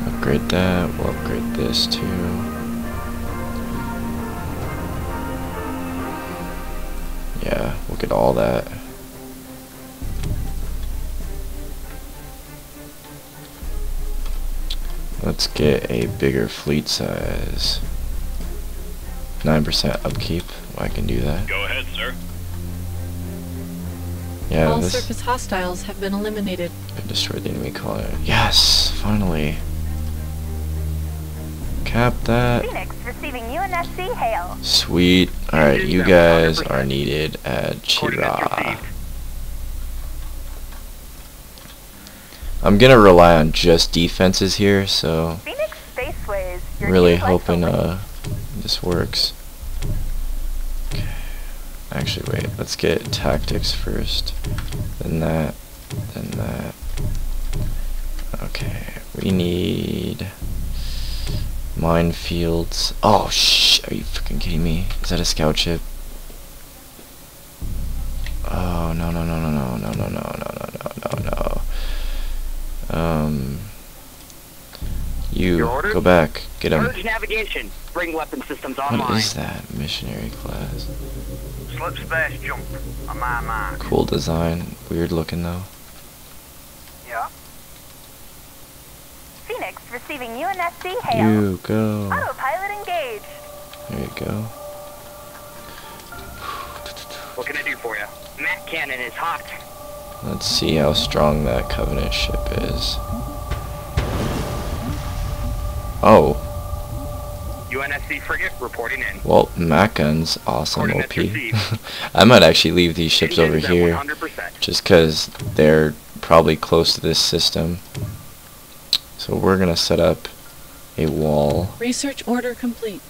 Upgrade that. We'll upgrade this too. Yeah, we'll get all that. Let's get a bigger fleet size. nine percent upkeep. Well, I can do that. Go ahead, sir. Yeah, all surface hostiles have been eliminated. I destroyed the enemy colony. Yes, finally. Cap that. Phoenix receiving U N S C hail. Sweet. Alright, you guys are needed at Chira. I'm gonna rely on just defenses here, so I'm really hoping uh this works. Okay. Actually wait, let's get tactics first. Then that, then that. Okay, we need minefields. Oh shit, are you freaking kidding me? Is that a scout ship? no, no, no, no, no, no, no, no, no, no, no. Um, you go back. Get him. Urge navigation. Bring weapon systems online. What is that, missionary class? Slip space jump. On my mind. Cool design. Weird looking though. Yeah. Phoenix receiving U N S C hail. You go. Autopilot engaged. There you go. What can I do for you? Mac cannon is hot. Let's see how strong that Covenant ship is. Oh. U N S C frigate reporting in. Well, Mac guns, awesome O P. I might actually leave these ships over here, just because they're probably close to this system. So we're gonna set up a wall. Research order complete.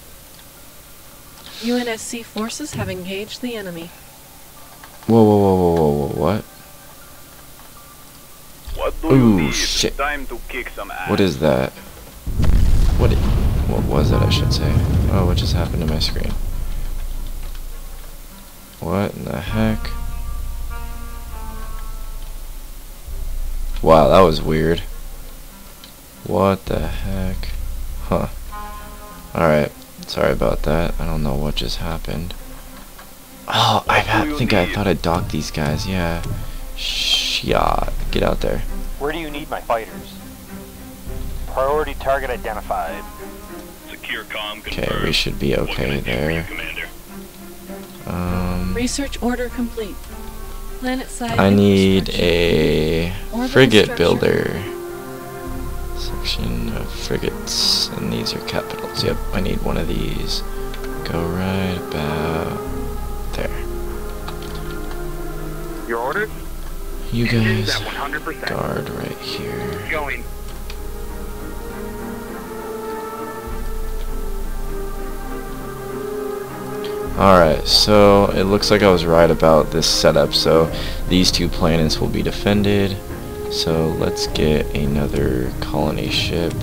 U N S C forces have engaged the enemy. Whoa, whoa, whoa, whoa, whoa, whoa, what? What do you need? Ooh, shit. Time to kick some ass. What is that? What it, what was that, I should say? Oh, what just happened to my screen? What in the heck? Wow, that was weird. What the heck? Huh. Alright, sorry about that. I don't know what just happened. Oh, I think I thought I docked these guys. Yeah. Shh, yeah. Get out there. Where do you need my fighters? Priority target identified. Secure comm confirmed. Okay, we should be okay there. Um. Research order complete. Planet side. I need a frigate builder. Section of frigates, and these are capitals. Yep, I need one of these. Go right about. There. Your order? You guys guard right here. Going. Alright, so it looks like I was right about this setup, so these two planets will be defended. So let's get another colony ship.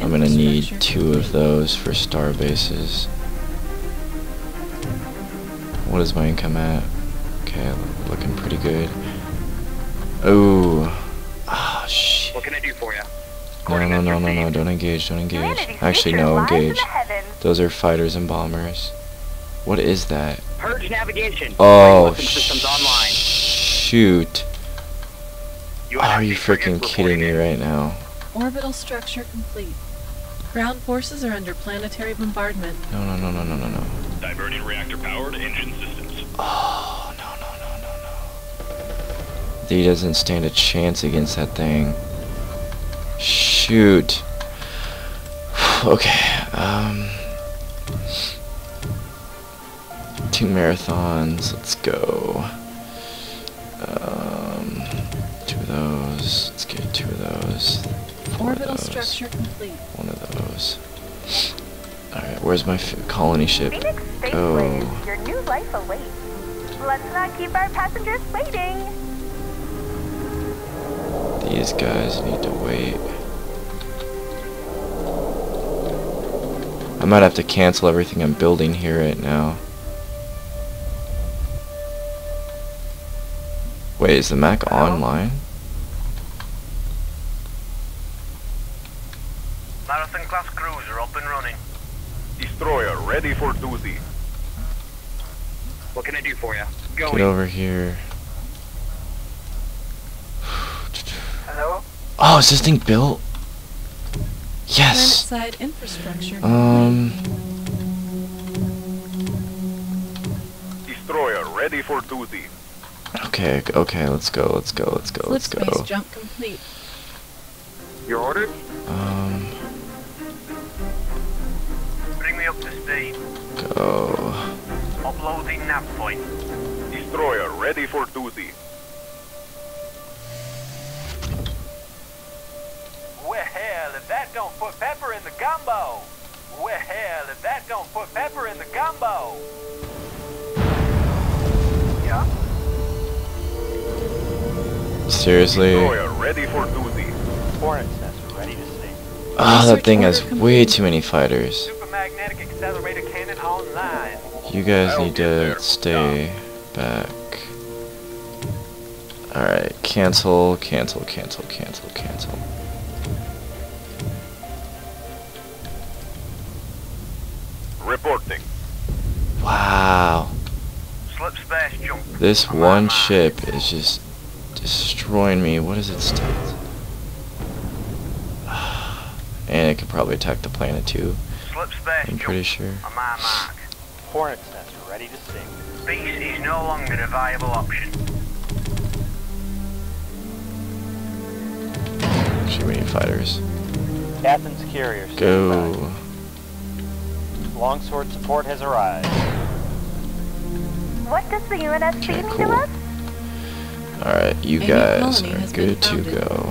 I'm gonna need two of those for star bases. What is my income at? Okay, looking pretty good. Oh, ah, shit. What can I do for you? No, no, no, no, no! Don't engage! Don't engage! Actually, no, engage. Those are fighters and bombers. What is that? Purge navigation. Oh, shoot! Are you freaking kidding me right now? Orbital structure complete. Ground forces are under planetary bombardment. No, no, no, no, no, no, no. Diverting reactor power to engine systems. Oh, no, no, no, no, no. He doesn't stand a chance against that thing. Shoot. Okay, um... two marathons, let's go. Um... Two of those, let's get two of those. Orbital structure complete. One of those. Alright, where's my f colony ship? Phoenix Space Go. Waves, your new life awaits. Let's not keep our passengers waiting. These guys need to wait. I might have to cancel everything I'm building here right now. Wait, is the Mac oh. online? Marathon class cruiser up and running. Destroyer ready for duty. What can I do for you? Going. Get over here. Hello? Oh, is this thing built? Yes. Planet side infrastructure. Um. Destroyer ready for duty. Okay. Okay. Let's go. Let's go. Let's go. Let's go. Slipspace jump complete. Your order? Um. Bring me up to speed. Go. Uploading nav point. Destroyer ready for duty. Well, if that don't put pepper in the gumbo. Well, if that don't put pepper in the gumbo. Yeah. Seriously? Destroyer ready for duty. Hornet sensor ready to sink. Ah, oh, that thing has way too many fighters. You guys need to stay back. Alright, cancel, cancel, cancel, cancel, cancel. Reporting. Wow. Slip slash jump. This one ship is just destroying me. What is its stats? And it could probably attack the planet too. Slip slash I'm pretty sure. Hornet sensor ready to sink. Space is no longer a viable option. Too many fighters. Athens carrier. Go. Longsword support has arrived. What does the U N S C okay, mean cool. to us? All right, you Amy guys Colony are good to go.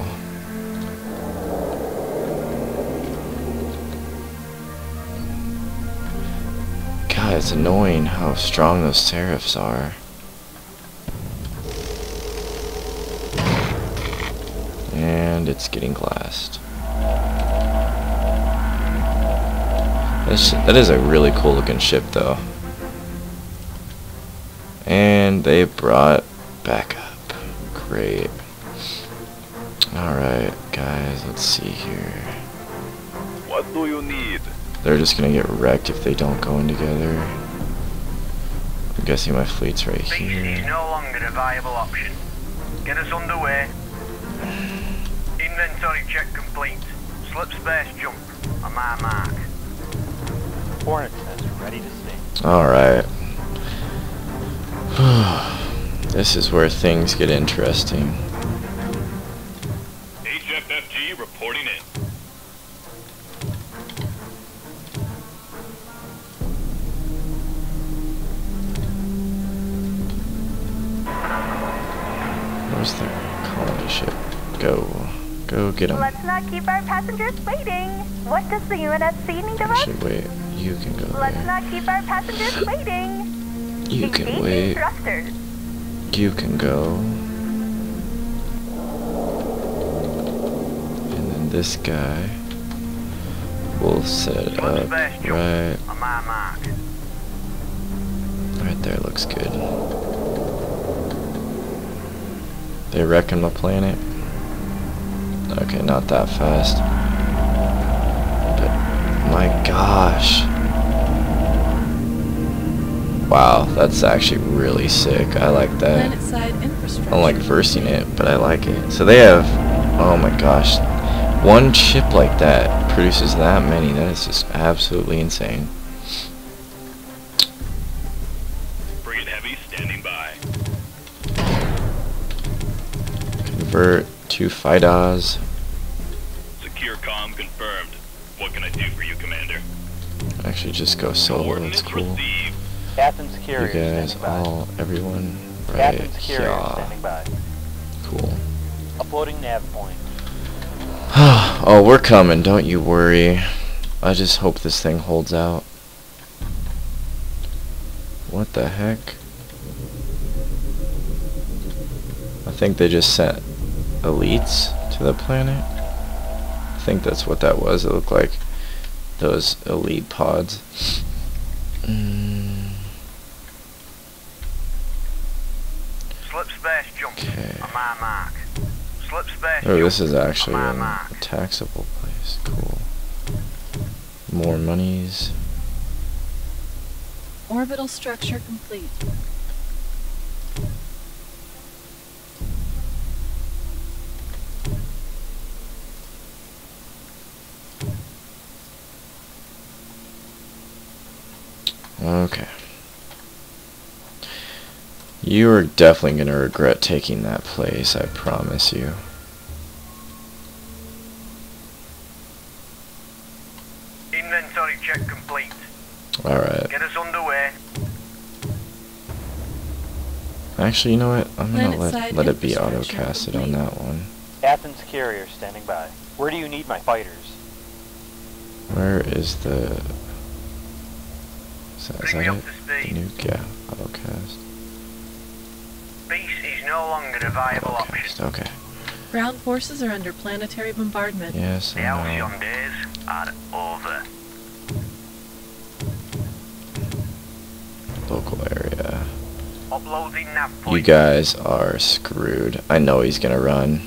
God, it's annoying how strong those Seraphs are. And it's getting glassed. That's, that is a really cool looking ship though. And they brought back up. Great. Alright guys, let's see here. What do you need? They're just gonna get wrecked if they don't go in together. I'm guessing my fleet's right here. This is no longer a viable option. Get us underway. Inventory check complete. Slip space jump. On my mark. Hornet says ready to sink. Alright. This is where things get interesting. H F F G reporting in. Where's their colony ship? Go. Go get him. Let's not keep our passengers waiting. What does the U N S C need of us? Actually, wait. You can go Let's there. not keep our passengers waiting. You Engaging can wait. Thrusters. You can go. And then this guy will set Jump up right. On my mark. Right there looks good. They wrecking my planet. Okay, not that fast. But my gosh. Wow, that's actually really sick. I like that. I don't like versing it, but I like it. So they have, oh my gosh, one ship like that produces that many. That is just absolutely insane. Frigate heavy standing by. Convert. Two fighters. Secure comm confirmed. What can I do for you, Commander? Actually, just go solo. That's cool. You guys, all, everyone, right here. Cool. Uploading nav point. Oh, we're coming. Don't you worry. I just hope this thing holds out. What the heck? I think they just sent elites to the planet. I think that's what that was. It looked like those elite pods. Mm. Slip space jump. On my mark. Slip space oh, this is actually an, a taxable place. Cool. More monies. Orbital structure complete. Okay. You are definitely going to regret taking that place, I promise you. Inventory check complete. Alright. Get us underway. Actually, you know what? I'm going to let, let it be auto-casted on that one. Athens carrier standing by. Where do you need my fighters? Where is the... Is that, is that it? The nuke? Yeah, autocast. Space is no longer a viable option. Okay. Ground forces are under planetary bombardment. Yes, I know. The Halcyon days are over. Local area. Uploading nav point. You guys are screwed. I know he's gonna run.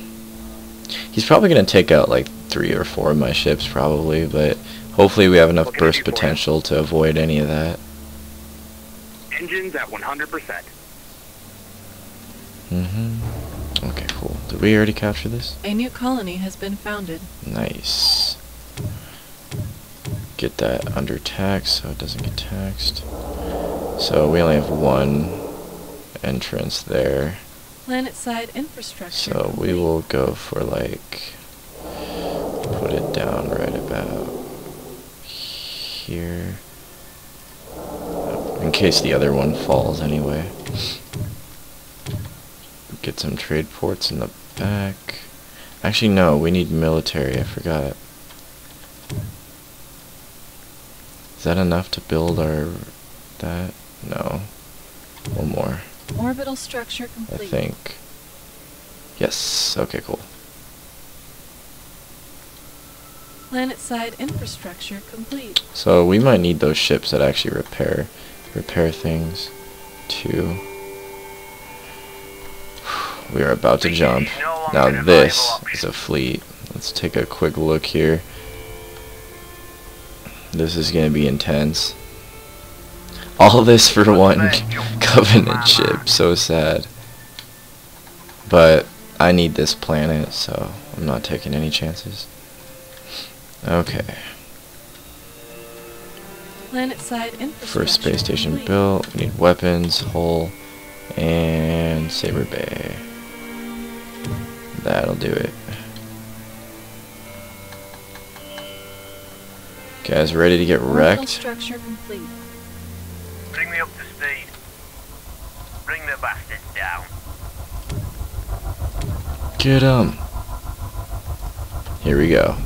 He's probably gonna take out like three or four of my ships, probably, but hopefully we have enough burst potential to avoid any of that. Engines at one hundred percent. Mm-hmm. Okay, cool. Did we already capture this? A new colony has been founded. Nice. Get that under tax so it doesn't get taxed. So we only have one entrance there. Planet-side infrastructure. So we will go for like... put it down right about here. In case the other one falls anyway. Get some trade ports in the back. Actually no, we need military, I forgot it. Is that enough to build our... that? No. One more. Orbital structure complete. I think. Yes, okay, cool. Planet-side infrastructure complete. So we might need those ships that actually repair repair things too. We are about to jump. Now this is a fleet. Let's take a quick look here. This is going to be intense. All this for one Covenant ship. So sad. But I need this planet, so I'm not taking any chances. Okay. Planet-side infrastructure. First space station complete. Built. We need weapons, hull, and Saber Bay. That'll do it. Guys, ready to get wrecked? Structure complete. Bring me up to speed. Bring the bastard down. Get him. Here we go.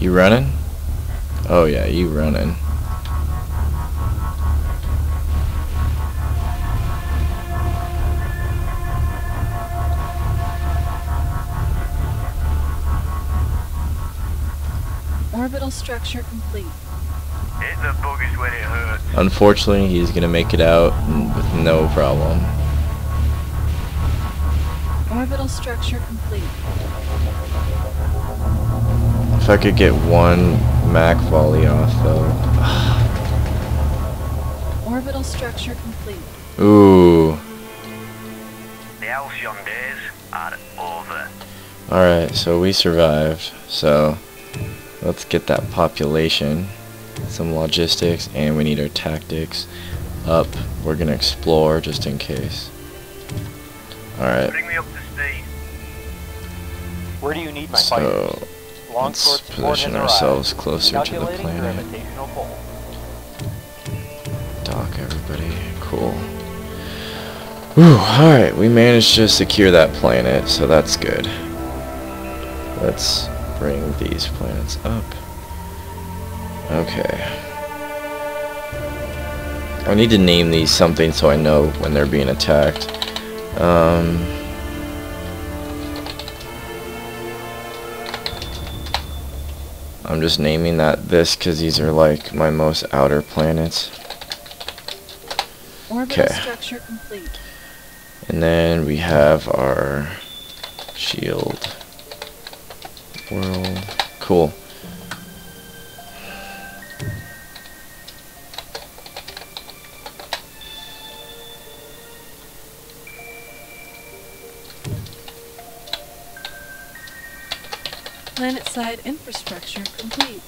You running? Oh yeah, you running. Orbital structure complete. Hit the boogers when it hurts. Unfortunately, he's gonna make it out with no problem. Orbital structure complete. If I could get one Mac volley off though. Orbital structure complete. Ooh. The Halcyon days are over. Alright, so we survived. So let's get that population, some logistics, and we need our tactics up. We're gonna explore just in case. Alright. Bring me up to speed. Where do you need my fighters? So let's position ourselves closer to the planet. Dock everybody. Cool. Ooh, alright, we managed to secure that planet, so that's good. Let's bring these planets up. Okay. I need to name these something so I know when they're being attacked. Um... I'm just naming that this because these are like my most outer planets. Orbital structure complete. And then we have our shield world. Cool. Planet-side infrastructure complete.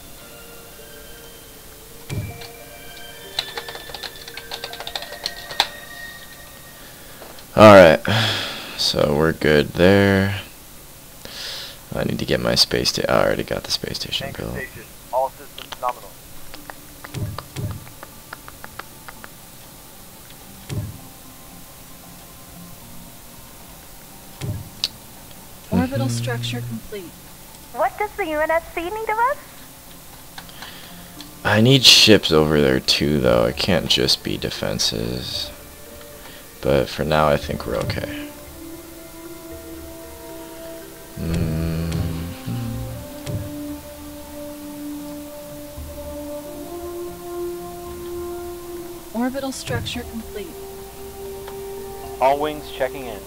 Alright, so we're good there. I need to get my space station. I already got the space station Anchor built. Station. All systems nominal. Orbital mm-hmm. structure complete. What does the U N S C need of us? I need ships over there too, though. It can't just be defenses. But for now, I think we're okay. Mm-hmm. Orbital structure complete. All wings checking in.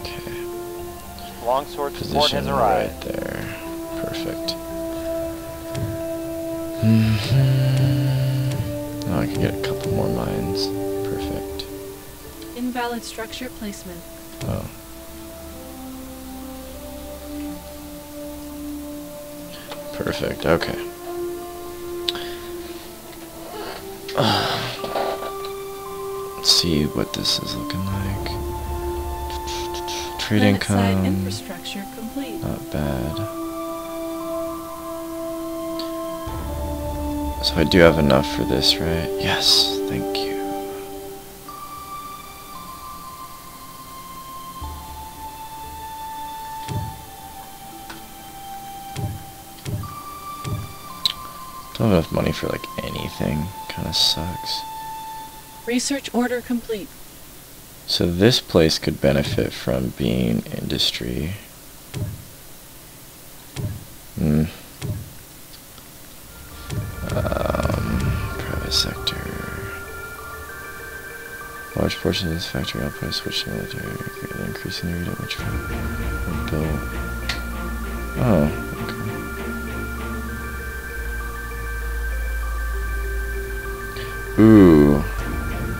Okay. Longsword support has arrived. Right there. Perfect. Mm-hmm. Now I can get a couple more mines. Perfect. Invalid structure placement. Oh. Perfect, okay. Uh, let's see what this is looking like. Trade income. Infrastructure complete. Not bad. So I do have enough for this, right? Yes, thank you. Don't have enough money for like anything. Kinda sucks. Research order complete. So this place could benefit from being industry. Hmm. Sector. Large portion of this factory output switched to military, greatly increasing the rate at which we build. Oh, okay. Ooh,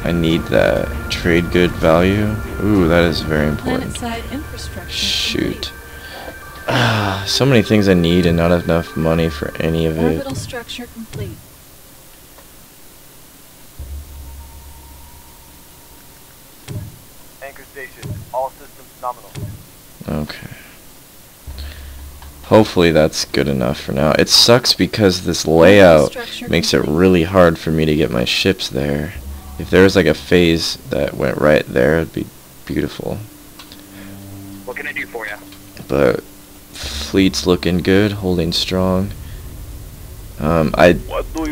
I need that trade good value. Ooh, that is very important. Planet side infrastructure. Shoot. Ah, so many things I need and not enough money for any of it. Orbital structure complete. Okay. Hopefully that's good enough for now. It sucks because this layout makes it really hard for me to get my ships there. If there was like a phase that went right there, it'd be beautiful. What can I do for you? But fleet's looking good, holding strong. Um, I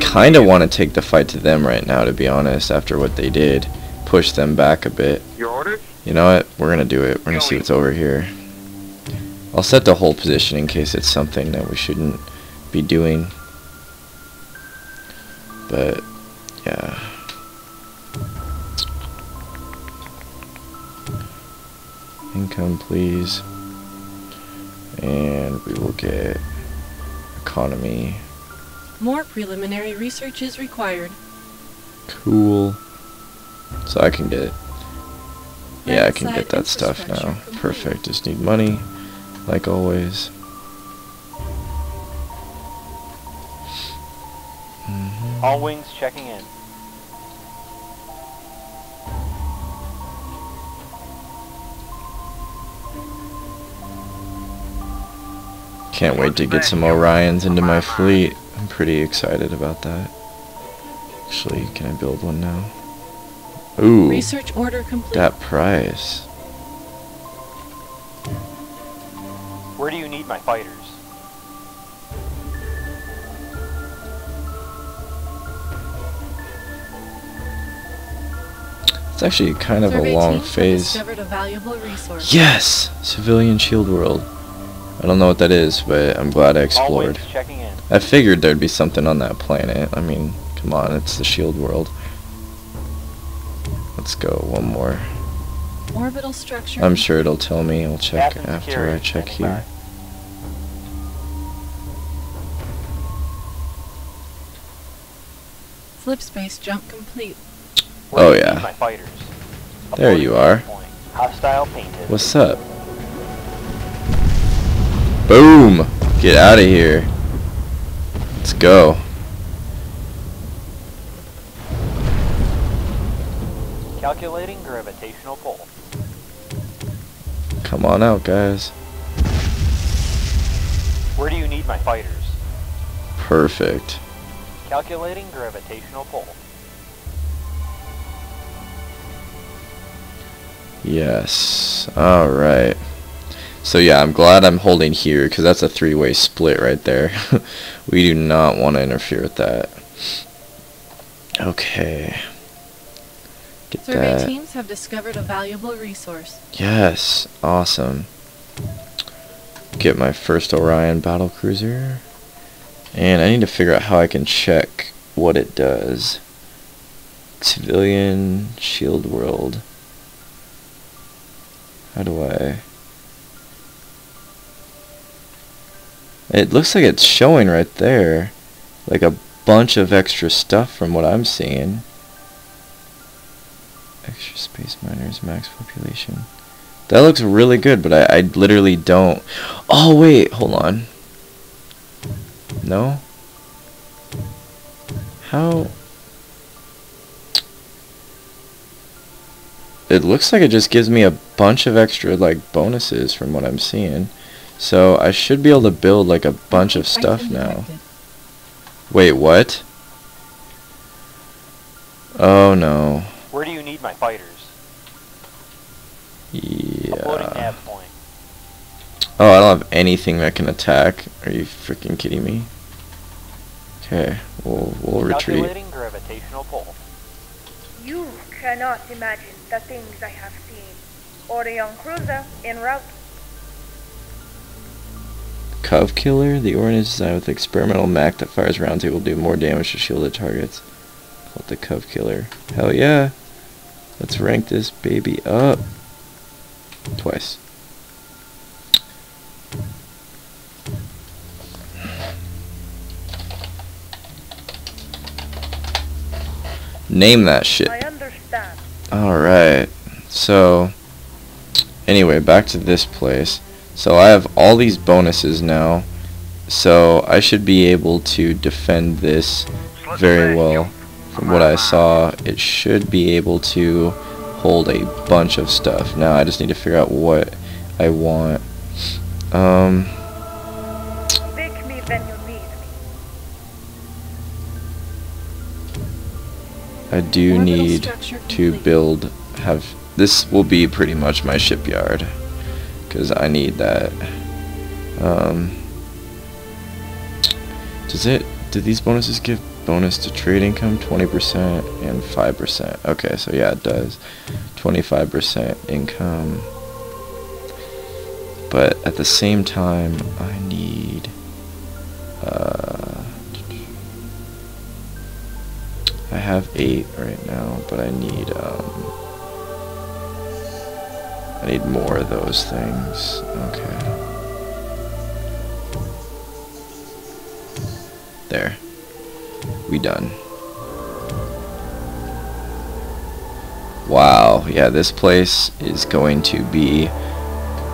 kind of want to take the fight to them right now, to be honest, after what they did. Push them back a bit. Your orders? You know what? We're going to do it. We're going to see what's over here. I'll set the whole position in case it's something that we shouldn't be doing. But, yeah. Income, please. And we will get economy. More preliminary research is required. Cool. So I can get... Yeah, I can get that stuff now. Perfect. Just need money, like always. Mm-hmm. All wings checking in. Can't wait to get some Orions into my fleet. I'm pretty excited about that. Actually, can I build one now? Ooh, research order complete. That price. Where do you need my fighters? It's actually kind of a long phase. Discovered a valuable resource. Yes! Civilian Shield World. I don't know what that is, but I'm glad I explored. Checking in. I figured there'd be something on that planet. I mean, come on, it's the Shield World. Let's go one more. Orbital structure. I'm sure it'll tell me. I'll check after I check here. Flip space jump complete. Oh yeah. There you are. What's up? Boom! Get out of here. Let's go. Calculating gravitational pull. Come on out, guys. need my fighters. Perfect. Calculating gravitational pull. Yes. All right. So yeah, I'm glad I'm holding here because that's a three-way split right there. We do not want to interfere with that. Okay. Get Survey that. Teams have discovered a valuable resource. Yes. Awesome. Get my first Orion battle cruiser. And I need to figure out how I can check what it does. Civilian shield world. How do I... It looks like it's showing right there. Like a bunch of extra stuff from what I'm seeing. Extra space miners, max population. That looks really good, but I, I literally don't... Oh, wait, hold on. No? How? It looks like it just gives me a bunch of extra, like, bonuses from what I'm seeing. So I should be able to build, like, a bunch of stuff now. Wait, what? Oh, no. Where do you need my fighters? Yeah. Oh, I don't have anything that can attack. Are you freaking kidding me? Okay, we'll, we'll retreat. Calculating gravitational pull. You cannot imagine the things I have seen. Orion cruiser en route. Cove Killer. The Orion is designed with experimental Mac that fires round two will do more damage to shielded targets. Call it the Cove Killer. Hell yeah! Let's rank this baby up. Twice. Name that shit. I understand. Alright. So, anyway, back to this place. So I have all these bonuses now. So I should be able to defend this very well. From what I saw, it should be able to hold a bunch of stuff. Now I just need to figure out what I want. Um... I do need to build, have, this will be pretty much my shipyard, because I need that. Um, does it, do these bonuses give bonus to trade income? twenty percent and five percent. Okay, so yeah, it does. twenty-five percent income. But at the same time, I need, uh, I have eight right now, but I need um, I need more of those things. Okay. There. We done. Wow. Yeah, this place is going to be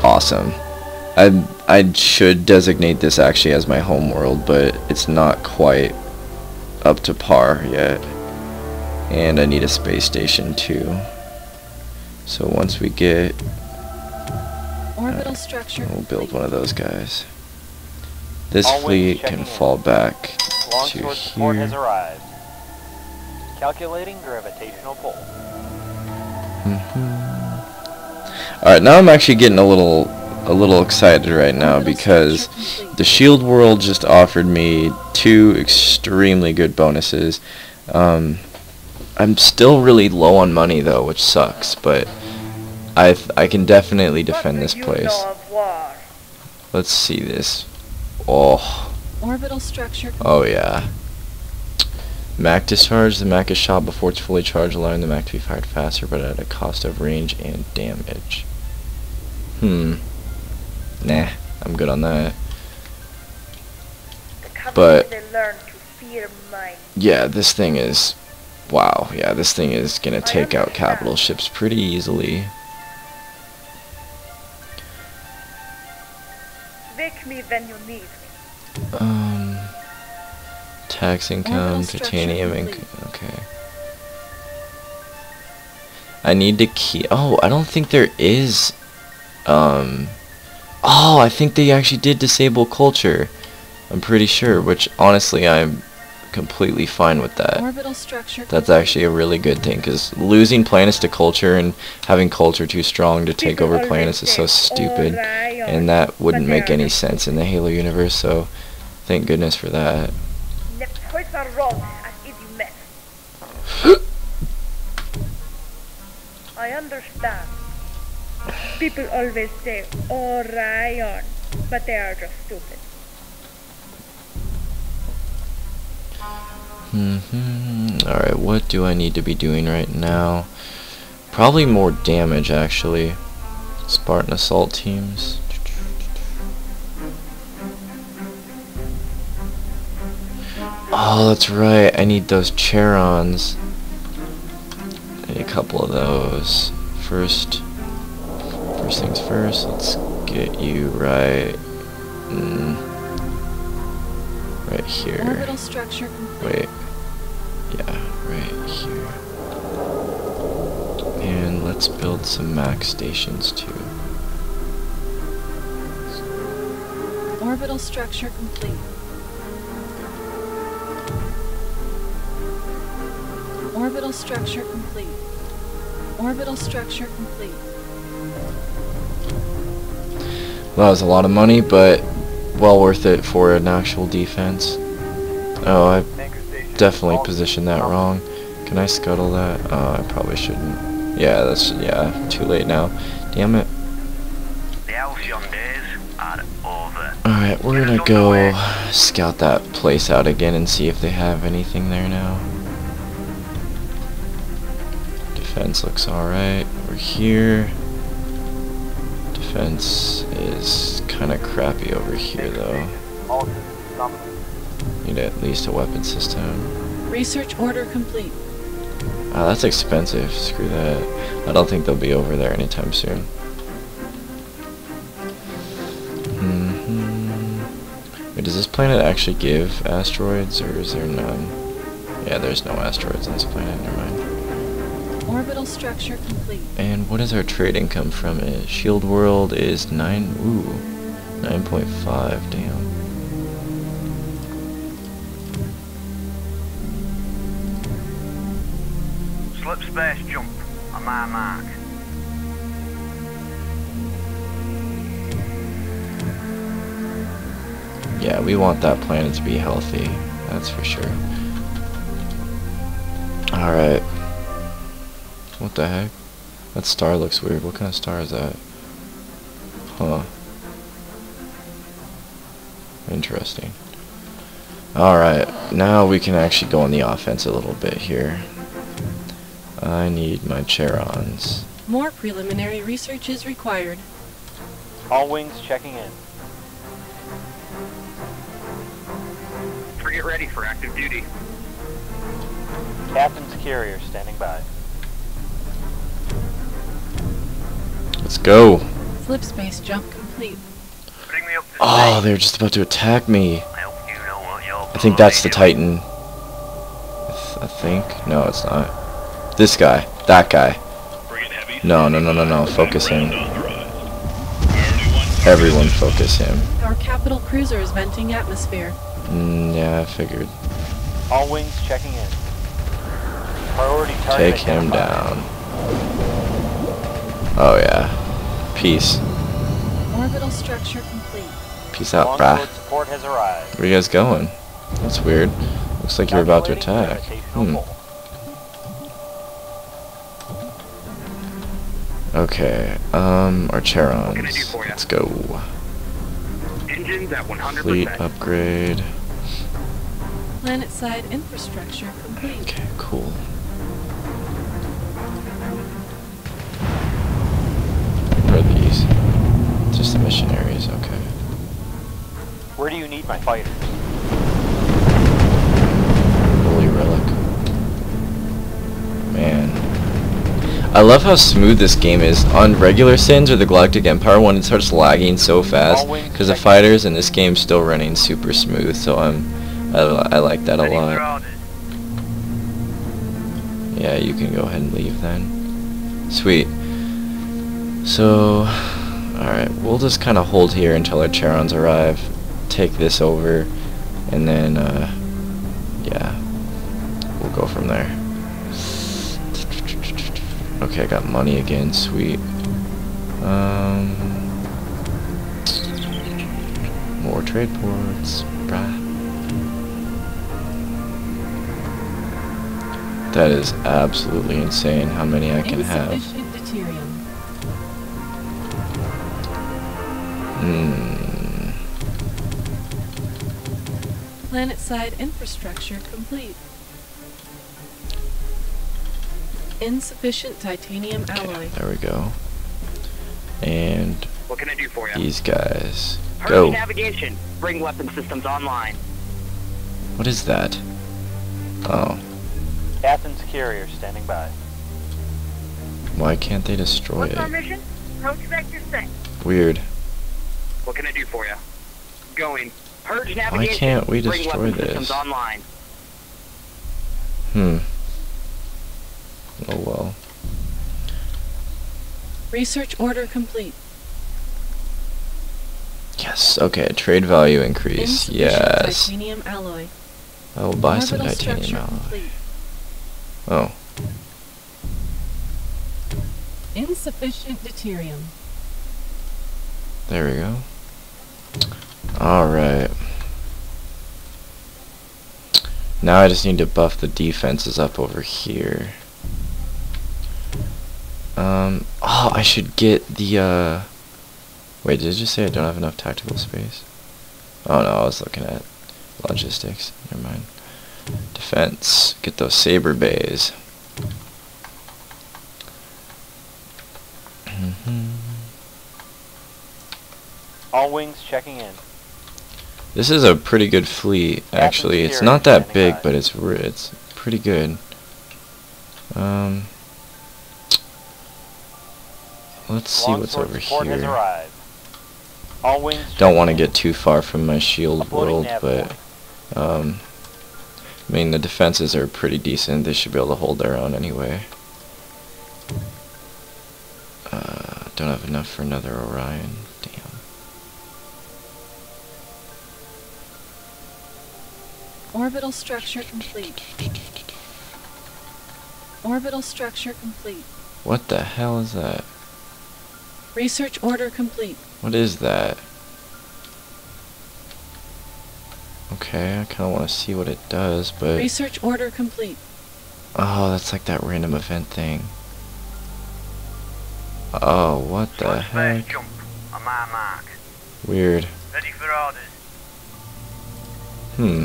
awesome. I I should designate this actually as my home world, but it's not quite up to par yet. And I need a space station too. So once we get orbital uh, structure, we'll build one of those guys. This Always fleet can fall in. back to here. Has arrived. Calculating gravitational pull. Mm-hmm. All right, now I'm actually getting a little, a little excited right now because the Shield World just offered me two extremely good bonuses. Um, I'm still really low on money though, which sucks, but I I can definitely defend this place. Let's see this. Oh. Orbital structure. Oh yeah. Mac discharge. The Mac is shot before it's fully charged, allowing the Mac to be fired faster, but at a cost of range and damage. Hmm. Nah, I'm good on that. But yeah, this thing is. Wow, yeah, this thing is going to take out capital ships pretty easily. Wake me when you need me. Um, tax income, titanium income, okay. I need to keep, oh, I don't think there is, um, oh, I think they actually did disable culture. I'm pretty sure, which honestly I'm completely fine with that. That's actually a really good thing, because losing planets to culture and having culture too strong to take over planets is so stupid, and that wouldn't make any sense in the Halo universe, so thank goodness for that. I understand. People always say Orion, but they are just stupid. Mm-hmm. Alright, what do I need to be doing right now? Probably more damage, actually. Spartan assault teams. Oh, that's right. I need those Charons. I need a couple of those. First, first things first. Let's get you right. Mm. Right here. Wait. Yeah, right here. And let's build some Mac stations too. Orbital structure complete. Orbital structure complete. Orbital structure complete. Well, that was a lot of money, but well worth it for an actual defense. Oh, I definitely positioned that wrong. Can I scuttle that? Uh, I probably shouldn't. Yeah, that's yeah. Too late now. Damn it. The Halcyon days are over. All right, we're gonna go scout that place out again and see if they have anything there now. Defense looks all right. We're here. Defense is kind of crappy over here though. Need at least a weapon system. Research order complete. Ah, that's expensive. Screw that. I don't think they'll be over there anytime soon. Mm-hmm. Wait, does this planet actually give asteroids, or is there none? Yeah, there's no asteroids on this planet. Never mind. Orbital structure complete. And what is our trade income from it? Shield world is nine. Ooh, nine point five. Damn. Slip space jump on my mark. Yeah, we want that planet to be healthy. That's for sure. All right. What the heck? That star looks weird. What kind of star is that? Huh. Interesting. Alright, now we can actually go on the offense a little bit here. I need my Charons. More preliminary research is required. All wings checking in. Get ready for active duty. Captain's carrier standing by. Let's go. Flip space jump complete. Bring me up to oh, they're just about to attack me. I, hope you know what you're I think that's the Titan. I, th I think. No, it's not. This guy. That guy. No, no, no, no, no. Focus him. Everyone focus him. Our capital cruiser is venting atmosphere. Mm, yeah, I figured. All wings checking in. Priority target. Take him down. Oh yeah. Peace. Orbital structure complete. Peace out, brah. Support has arrived. Where are you guys going? That's weird. Looks like you're about to attack. Hmm. Okay. Um, our Charons. Let's go. Fleet upgrade. Planetside infrastructure complete. Okay, cool. Just the missionaries, okay. Where do you need my fighters? Holy relic. Man. I love how smooth this game is. On regular Sins or the Galactic Empire one, it starts lagging so fast because the fighters in this game's still running super smooth, so I'm I, I like that a lot. Yeah, you can go ahead and leave then. Sweet. So, alright, we'll just kind of hold here until our Charons arrive, take this over, and then uh, yeah, we'll go from there. Okay, I got money again, sweet. Um, more trade ports, bruh. That is absolutely insane how many I can have. Mm. Planet-side infrastructure complete. Insufficient titanium alloy. There we go. And what can I do for you? These guys. Go. Navigation. Bring weapon systems online. What is that? Oh. Athens carrier standing by. Why can't they destroy What's it? What's our mission? Approach Vector six. Weird. What can I do for you? Going. Purge navigation. Why can't we destroy Bring this? Online. Hmm. Oh well. Research order complete. Yes. Okay. Trade value increase. Yes. Titanium alloy. I will buy Orbital some titanium alloy. Complete. Oh. Insufficient deuterium. There we go. Alright. Now I just need to buff the defenses up over here. Um, oh, I should get the, uh... Wait, did it just say I don't have enough tactical space? Oh no, I was looking at logistics. Never mind. Defense. Get those Saber bays. Mm-hmm. All wings checking in. This is a pretty good fleet, actually. It's not that big, but it's it's pretty good. Um, let's see what's over here. Don't want to get too far from my shield world, but um. I mean, the defenses are pretty decent. They should be able to hold their own anyway. Uh, don't have enough for another Orion. Damn. Orbital structure complete. Orbital structure complete. What the hell is that? Research order complete. What is that? Okay, I kind of want to see what it does, but... Research order complete. Oh, that's like that random event thing. Oh, what the heck? Jump on my mark. Weird. Ready for orders.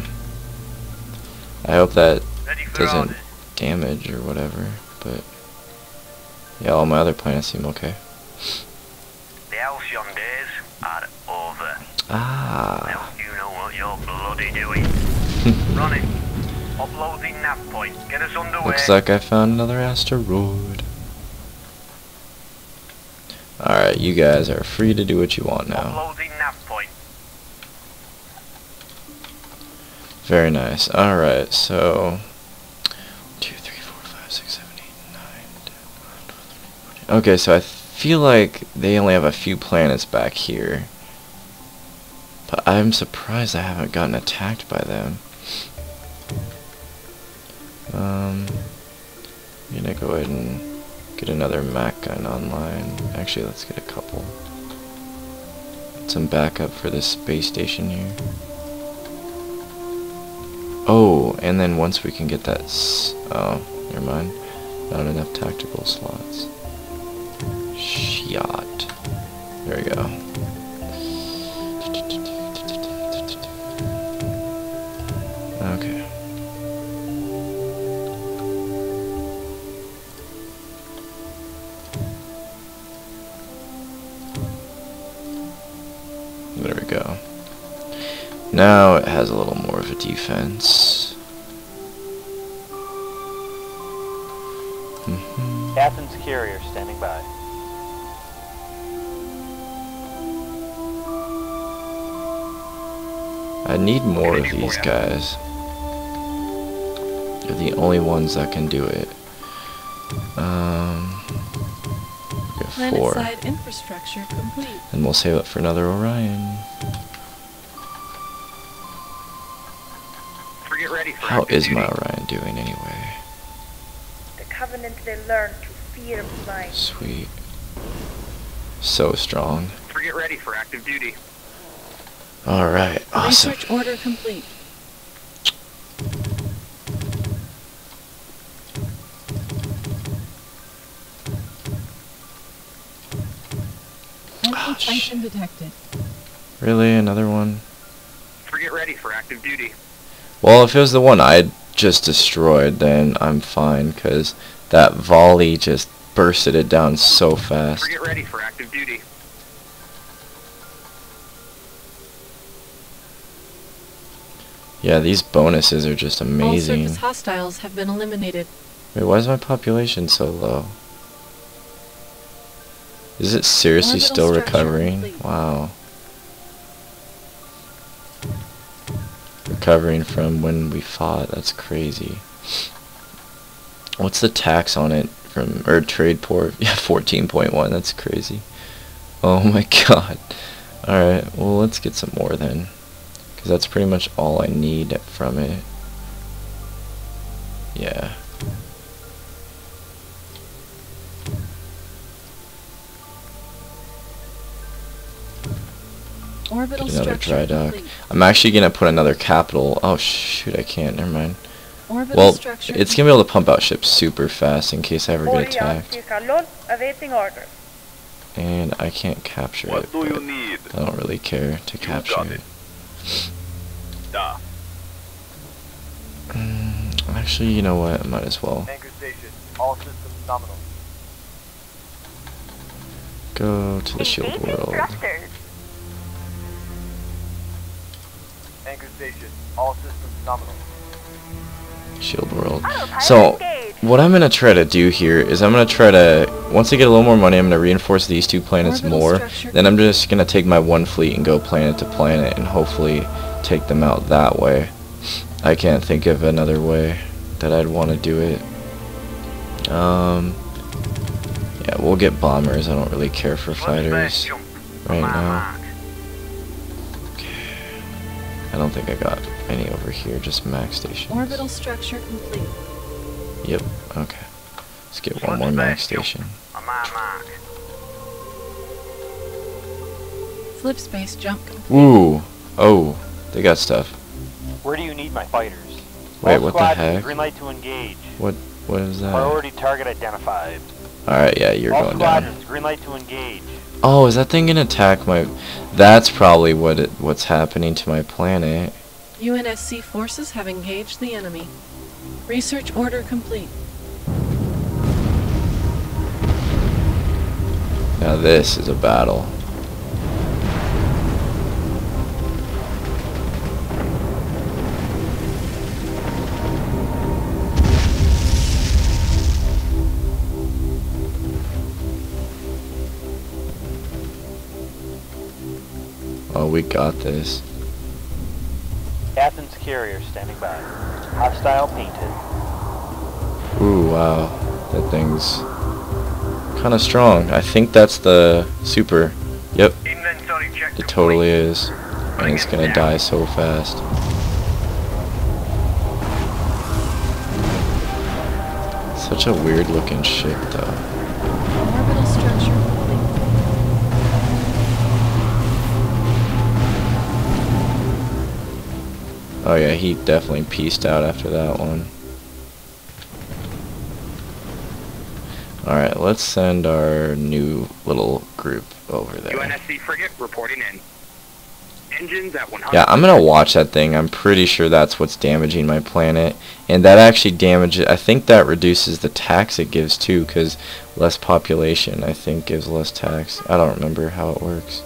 Hmm. I hope that doesn't orders. damage or whatever, but... Yeah, all my other planets seem okay. The Halcyon days are over. Ah. Now, you know what you're bloody doing. Running. Uploading nav point. Get us underway. Looks like I found another asteroid. Alright, you guys are free to do what you want now. Uploading nav point. Very nice. Alright, so. two, three, four, five, six, seven, eight, nine, ten, eleven, twelve, thirteen, fourteen. Okay, so I feel like they only have a few planets back here. But I'm surprised I haven't gotten attacked by them. Um, I'm gonna go ahead and get another Mac gun online. Actually, let's get a couple. Some backup for this space station here. Oh, and then once we can get that... S oh, never mind. Not enough tactical slots. Shot. There we go. Okay. There we go. Now it has a little more of a defense. Mm-hmm. Athens carrier standing by. I need more of these guys. They're the only ones that can do it. Um, we'll get four. Planet-side infrastructure complete. And we'll save it for another Orion. get ready for How is my Orion doing anyway? The Covenant, they learn to fear blind. Sweet. So strong. Get ready for active duty. Alright, awesome. Research order complete. Oh, Titan detected. Really? Another one? Get ready for active duty. Well, if it was the one I just destroyed, then I'm fine, because that volley just bursted it down so fast. Get ready for active duty. Yeah, these bonuses are just amazing. All surface hostiles have been eliminated. Wait, why is my population so low? Is it seriously still recovering? Complete. Wow. Recovering from when we fought, that's crazy. What's the tax on it from, or trade port? Yeah, fourteen point one, that's crazy. Oh my god. Alright, well let's get some more then. Because that's pretty much all I need from it. Yeah. Orbital structure another dry dock. Complete. I'm actually going to put another capital. Oh shoot, I can't. Never mind. Orbital well, structure it's going to be able to pump out ships super fast in case I ever get attacked. And I can't capture what it. Do you need? I don't really care to you capture it. Mm, actually, you know what? I might as well. Go to the shield world. Shield world. So, what I'm gonna try to do here is I'm gonna try to, once I get a little more money, I'm gonna reinforce these two planets more. Then I'm just gonna take my one fleet and go planet to planet and hopefully take them out that way. I can't think of another way that I'd want to do it. Um, yeah, we'll get bombers. I don't really care for fighters right now. I don't think I got any over here, just Mac stations. Orbital structure complete. Yep, okay. Let's get one more Mac station. Flip space jump complete. Ooh, oh, they got stuff. Where do you need my fighters? Wait, what the heck? Green light to engage. What, what is that? Priority target identified. Alright, yeah, you're going down. Green light to engage. Oh, is that thing gonna attack my... That's probably what it, what's happening to my planet. U N S C forces have engaged the enemy. Research order complete. Now this is a battle. Oh, we got this. Athens carrier standing by. Hostile painted. Ooh, wow. That thing's kind of strong. I think that's the super. Yep. It totally is. And it's gonna die so fast. Such a weird looking ship, though. Orbital structure. Oh yeah, he definitely peaced out after that one. Alright, let's send our new little group over there. U N S C frigate reporting in. Engines at one hundred percent. Yeah, I'm gonna watch that thing. I'm pretty sure that's what's damaging my planet. And that actually damages... I think that reduces the tax it gives too, because less population, I think, gives less tax. I don't remember how it works.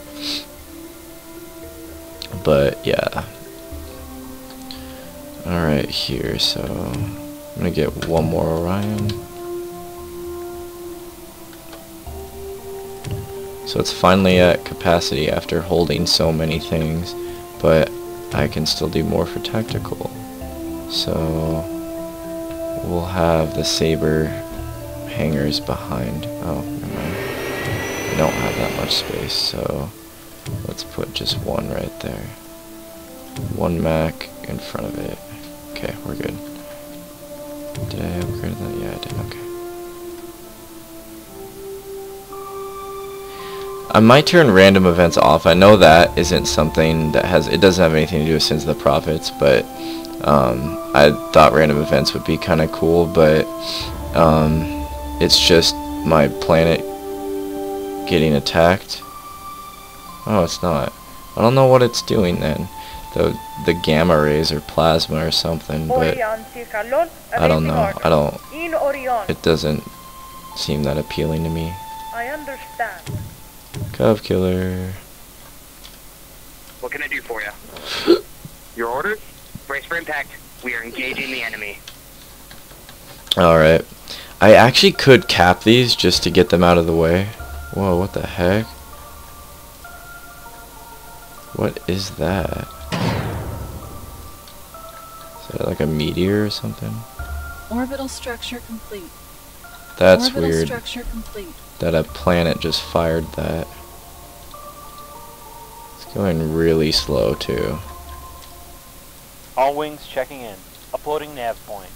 But, yeah. Alright, here, so I'm gonna get one more Orion. So it's finally at capacity after holding so many things, but I can still do more for tactical. So we'll have the Saber hangers behind. Oh, never mind. I don't have that much space, so let's put just one right there. One Mac in front of it. Okay, we're good. Did I upgrade that? Yeah, I did. Okay. I might turn random events off. I know that isn't something that has... It doesn't have anything to do with Sins of the Prophets, but... Um, I thought random events would be kind of cool, but... Um, it's just my planet getting attacked. Oh, it's not. I don't know what it's doing then. The, the gamma rays or plasma or something, but I don't know. I don't... It doesn't seem that appealing to me. I understand. Cove Killer. What can I do for you? Your orders? Brace for impact. We are engaging the enemy. Alright. I actually could cap these just to get them out of the way. Whoa, what the heck? What is that? Is that like a meteor or something? Orbital structure complete. That's Orbital weird. Structure complete. That a planet just fired that. It's going really slow too. All wings checking in. Uploading nav point.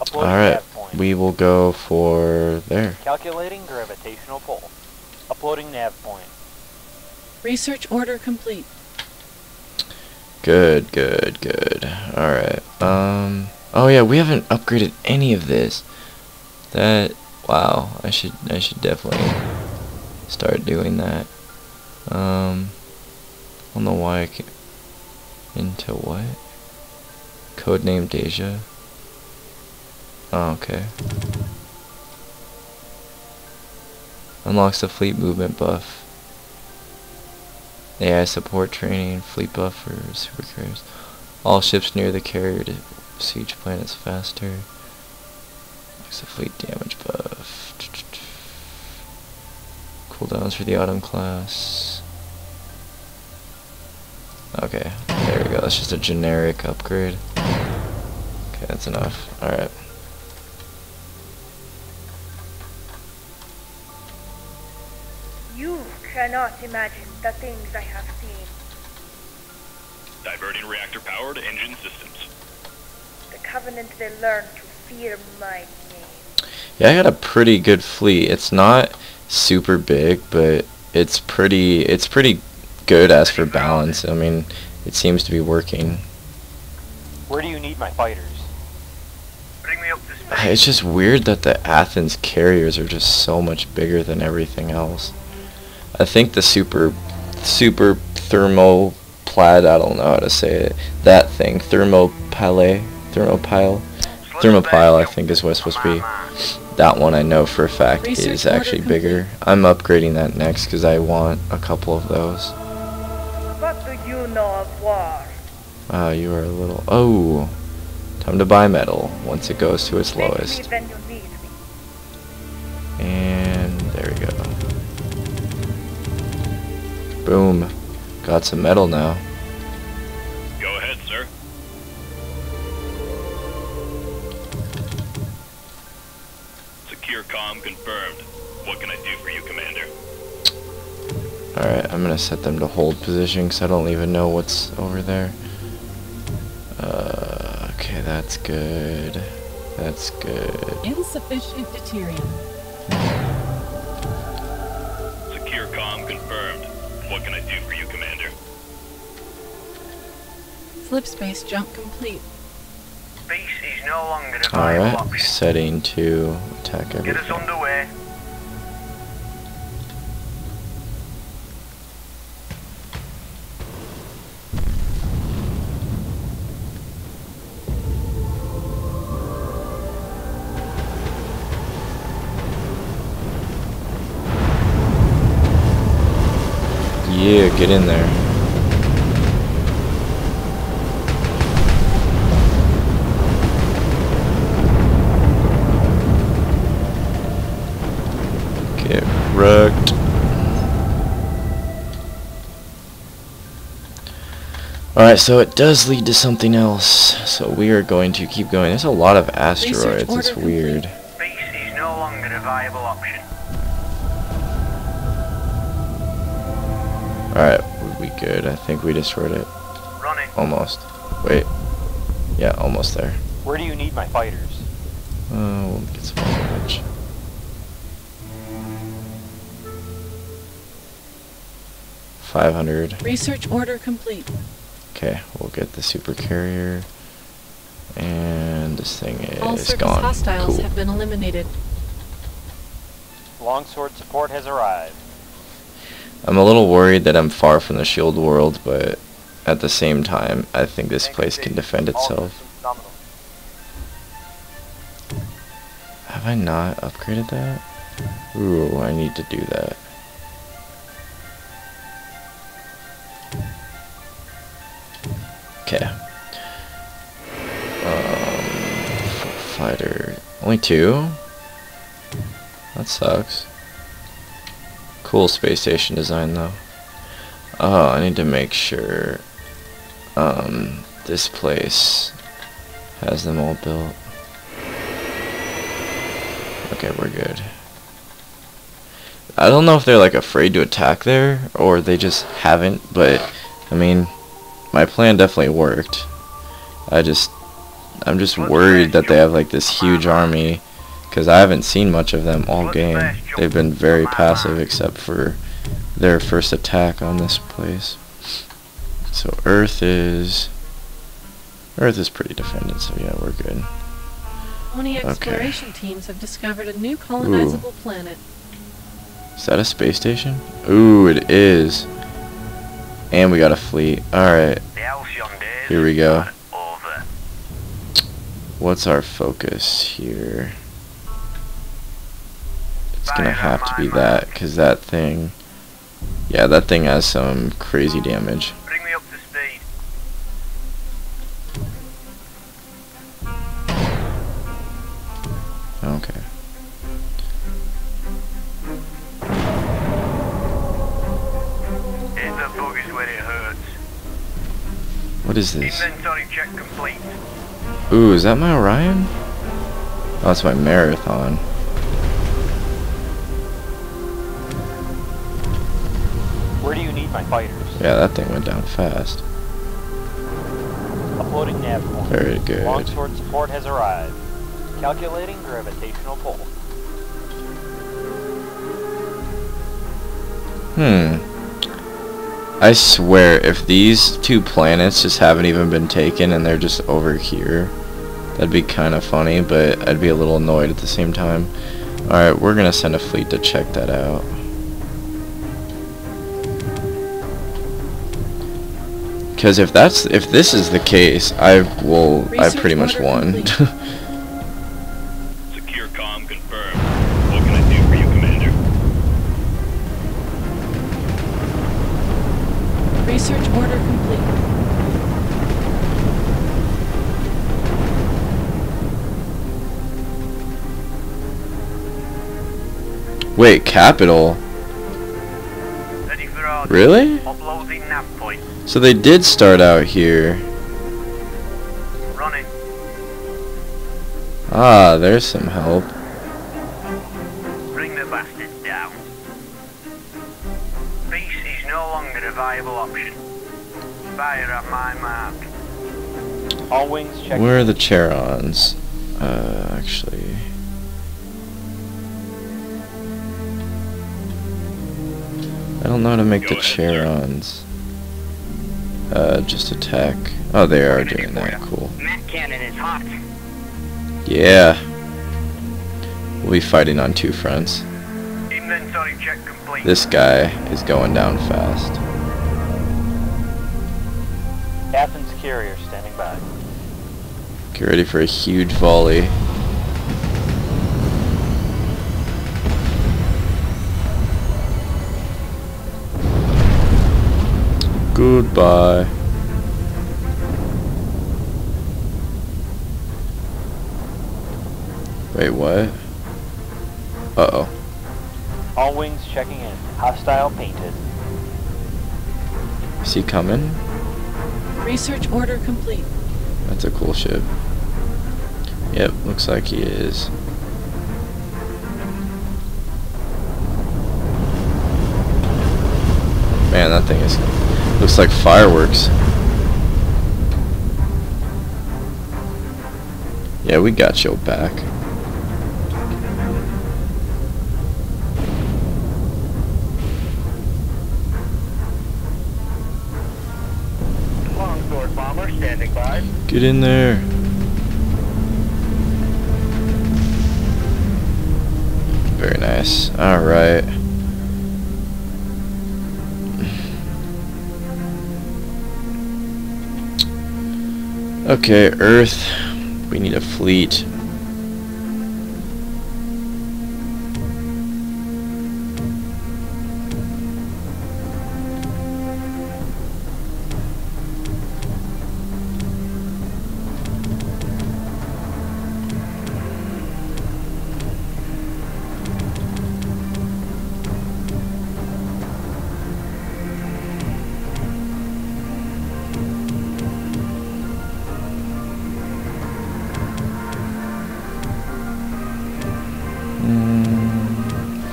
Uploading All right. nav point. We will go for there. Calculating gravitational pull. Uploading nav point. Research order complete. Good, good, good. Alright. Um oh yeah, we haven't upgraded any of this. That wow, I should I should definitely start doing that. Um I don't know why I can't into what? Codename Deja. Oh, okay. Unlocks the fleet movement buff. A I support training, fleet buffer, super carriers. All ships near the carrier to siege planets faster. There's a fleet damage buff. Cooldowns for the Autumn class. Okay, there we go. That's just a generic upgrade. Okay, that's enough. Alright. You cannot imagine the things I have seen. Diverting reactor power to engine systems. The Covenant will learn to fear my name. Yeah, I got a pretty good fleet. It's not super big, but it's pretty it's pretty good as for balance. I mean, it seems to be working. Where do you need my fighters? Bring me up to space. It's just weird that the Athens carriers are just so much bigger than everything else. I think the super, super thermoplaid, I don't know how to say it, that thing, Thermopylae, Thermopyle, Thermopyle I think is what it's supposed to be. That one I know for a fact is actually bigger. I'm upgrading that next because I want a couple of those. What do you know of war? Ah, you are a little, oh, time to buy metal once it goes to its lowest. And there we go. Boom. Got some metal now. Go ahead, sir. Secure comm confirmed. What can I do for you, Commander? Alright, I'm gonna set them to hold position because I don't even know what's over there. Uh, okay, that's good. That's good. Insufficient deuterium. Secure comm confirmed. What can I do for you, Commander? Flip space jump complete. Space is no longer a viable option. Alright, setting to attack everything. Get us underway. Yeah, get in there. Get wrecked. Alright, so it does lead to something else. So we are going to keep going. There's a lot of asteroids. It's weird. Space is no longer a viable option. Alright, we good. I think we destroyed it. Running. Almost. Wait. Yeah, almost there. Where do you need my fighters? Uh, we'll get some damage. five hundred. Research order complete. Okay, we'll get the super carrier. And this thing is gone. All surface hostiles cool. have been eliminated. Longsword support has arrived. I'm a little worried that I'm far from the shield world, but at the same time, I think this place can defend itself. Have I not upgraded that? Ooh, I need to do that. Okay. Um, fighter. Only two? That sucks. Cool space station design though. Oh, I need to make sure um, this place has them all built. Okay, we're good. I don't know if they're like afraid to attack there or they just haven't, but I mean, my plan definitely worked. I just, I'm just worried that they have like this huge army, because I haven't seen much of them all game. They've been very passive except for their first attack on this place. So Earth is... Earth is pretty defended, so yeah, we're good. Only exploration okay. teams have discovered a new colonizable Ooh. planet. Is that a space station? Ooh, it is. And we got a fleet. Alright. Here we go. What's our focus here? It's gonna have to be that, because that thing... Yeah, that thing has some crazy damage. Bring me up to speed. Okay. Hit the bug is where it hurts. What is this? Inventory check complete. Ooh, is that my Orion? Oh, that's my Marathon. Where do you need my fighters? Yeah, that thing went down fast. Uploading nav point. Very good. Longsword support has arrived. Calculating gravitational pull. Hmm. I swear, if these two planets just haven't even been taken and they're just over here, that'd be kind of funny, but I'd be a little annoyed at the same time. Alright, we're gonna send a fleet to check that out. Because if that's if this is the case, I will Research I pretty much won. Secure comm confirmed. What can I do for you, Commander? Research order complete. Wait, capital? Really? So they did start out here. Running. Ah, there's some help. Bring the bastard down. Peace is no longer a viable option. Fire at my mark. All wings check. Where are the Charons? Uh, actually. I don't know how to make Go the ahead, Charons. Uh, just attack. Oh, they are doing that. Cool. Mac cannon is hot. Yeah. We'll be fighting on two fronts. Inventory check complete. This guy is going down fast. Athens carrier standing by. Get ready for a huge volley. Goodbye. Wait, what? Uh-oh. All wings checking in. Hostile painted. Is he coming? Research order complete. That's a cool ship. Yep, looks like he is. Man, that thing is... Looks like fireworks. Yeah, we got your back. Longsword bomber standing by. Get in there. Very nice. All right. Okay, Earth. We need a fleet.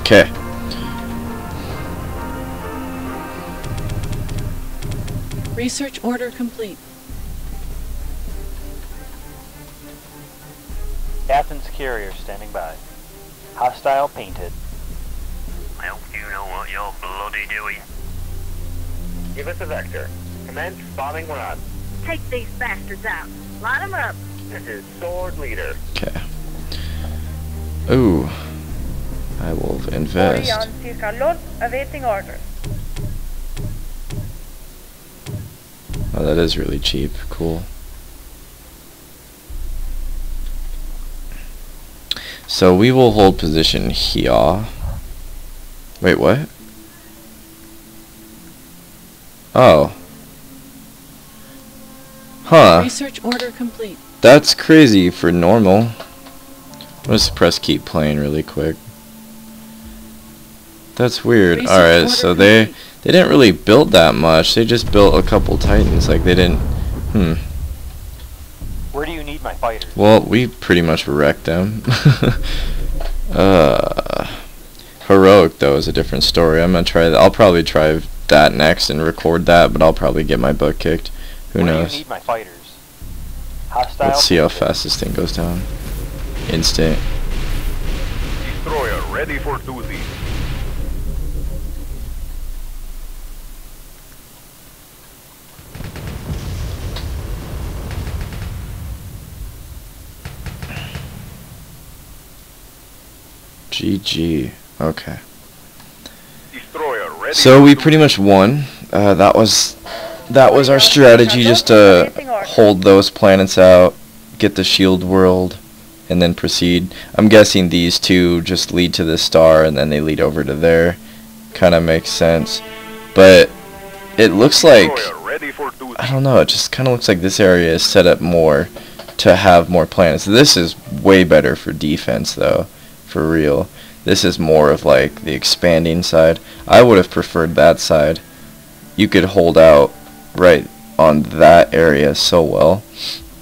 Okay. Research order complete. Athens carrier standing by. Hostile painted. Well, you know what you're bloody doing. Give us a vector. Commence bombing run. Take these bastards out. Line them up. This is sword leader. Okay. Ooh. I will invest. Orion, circa load, awaiting order. Oh, that is really cheap. Cool. So we will hold position here. Wait, what? Oh. Huh. Research order complete. That's crazy for normal. Let's press keep playing really quick. That's weird. Alright, so they they didn't really build that much. They just built a couple Titans. Like, they didn't... Hmm. Where do you need my fighters? Well, we pretty much wrecked them. uh, Heroic, though, is a different story. I'm gonna try that. I'll probably try that next and record that, but I'll probably get my butt kicked. Who knows? Where do you need my fighters? Hostile. Let's see how fast this thing goes down. Instant. Destroyer ready for duty. G G. Okay. So we pretty much won. Uh, that was that was our strategy, just to hold those planets out, get the shield world, and then proceed. I'm guessing these two just lead to this star, and then they lead over to there. Kind of makes sense. But it looks like, I don't know, it just kind of looks like this area is set up more to have more planets. This is way better for defense, though. For real. This is more of like the expanding side. I would have preferred that side. You could hold out right on that area so well,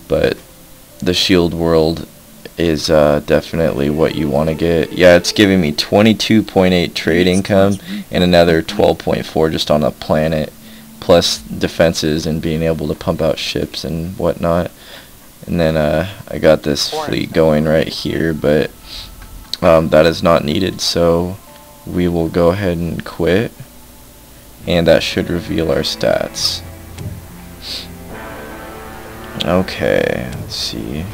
but the shield world is uh, definitely what you want to get. Yeah, it's giving me twenty-two point eight trade income and another twelve point four just on a planet, plus defenses and being able to pump out ships and whatnot. And then uh, I got this fleet going right here, but Um, that is not needed, so we will go ahead and quit, and that should reveal our stats. Okay, let's see.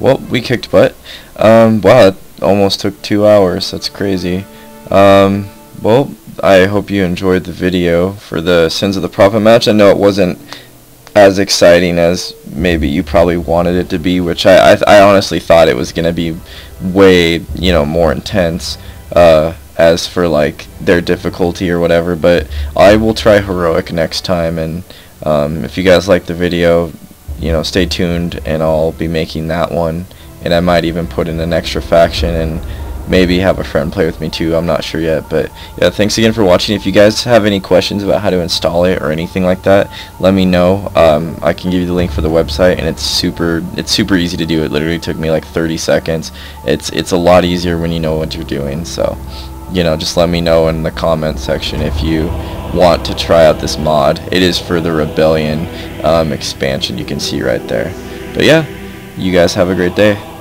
Well, we kicked butt. Um, wow, that almost took two hours. That's crazy. Um, well, I hope you enjoyed the video for the Sins of the Prophet match. I know it wasn't as exciting as maybe you probably wanted it to be, which I, I, I honestly thought it was going to be way, you know, more intense uh, as for, like, their difficulty or whatever. But I will try Heroic next time, and um, if you guys like the video, you know, stay tuned, and I'll be making that one. And I might even put in an extra faction and maybe have a friend play with me too, I'm not sure yet. But yeah, thanks again for watching. If you guys have any questions about how to install it or anything like that, let me know. um, I can give you the link for the website, and it's super it's super easy to do. It literally took me like thirty seconds. It's it's a lot easier when you know what you're doing. So you know, just let me know in the comment section if you want to try out this mod. It is for the Rebellion um, expansion, you can see right there. But yeah, you guys have a great day.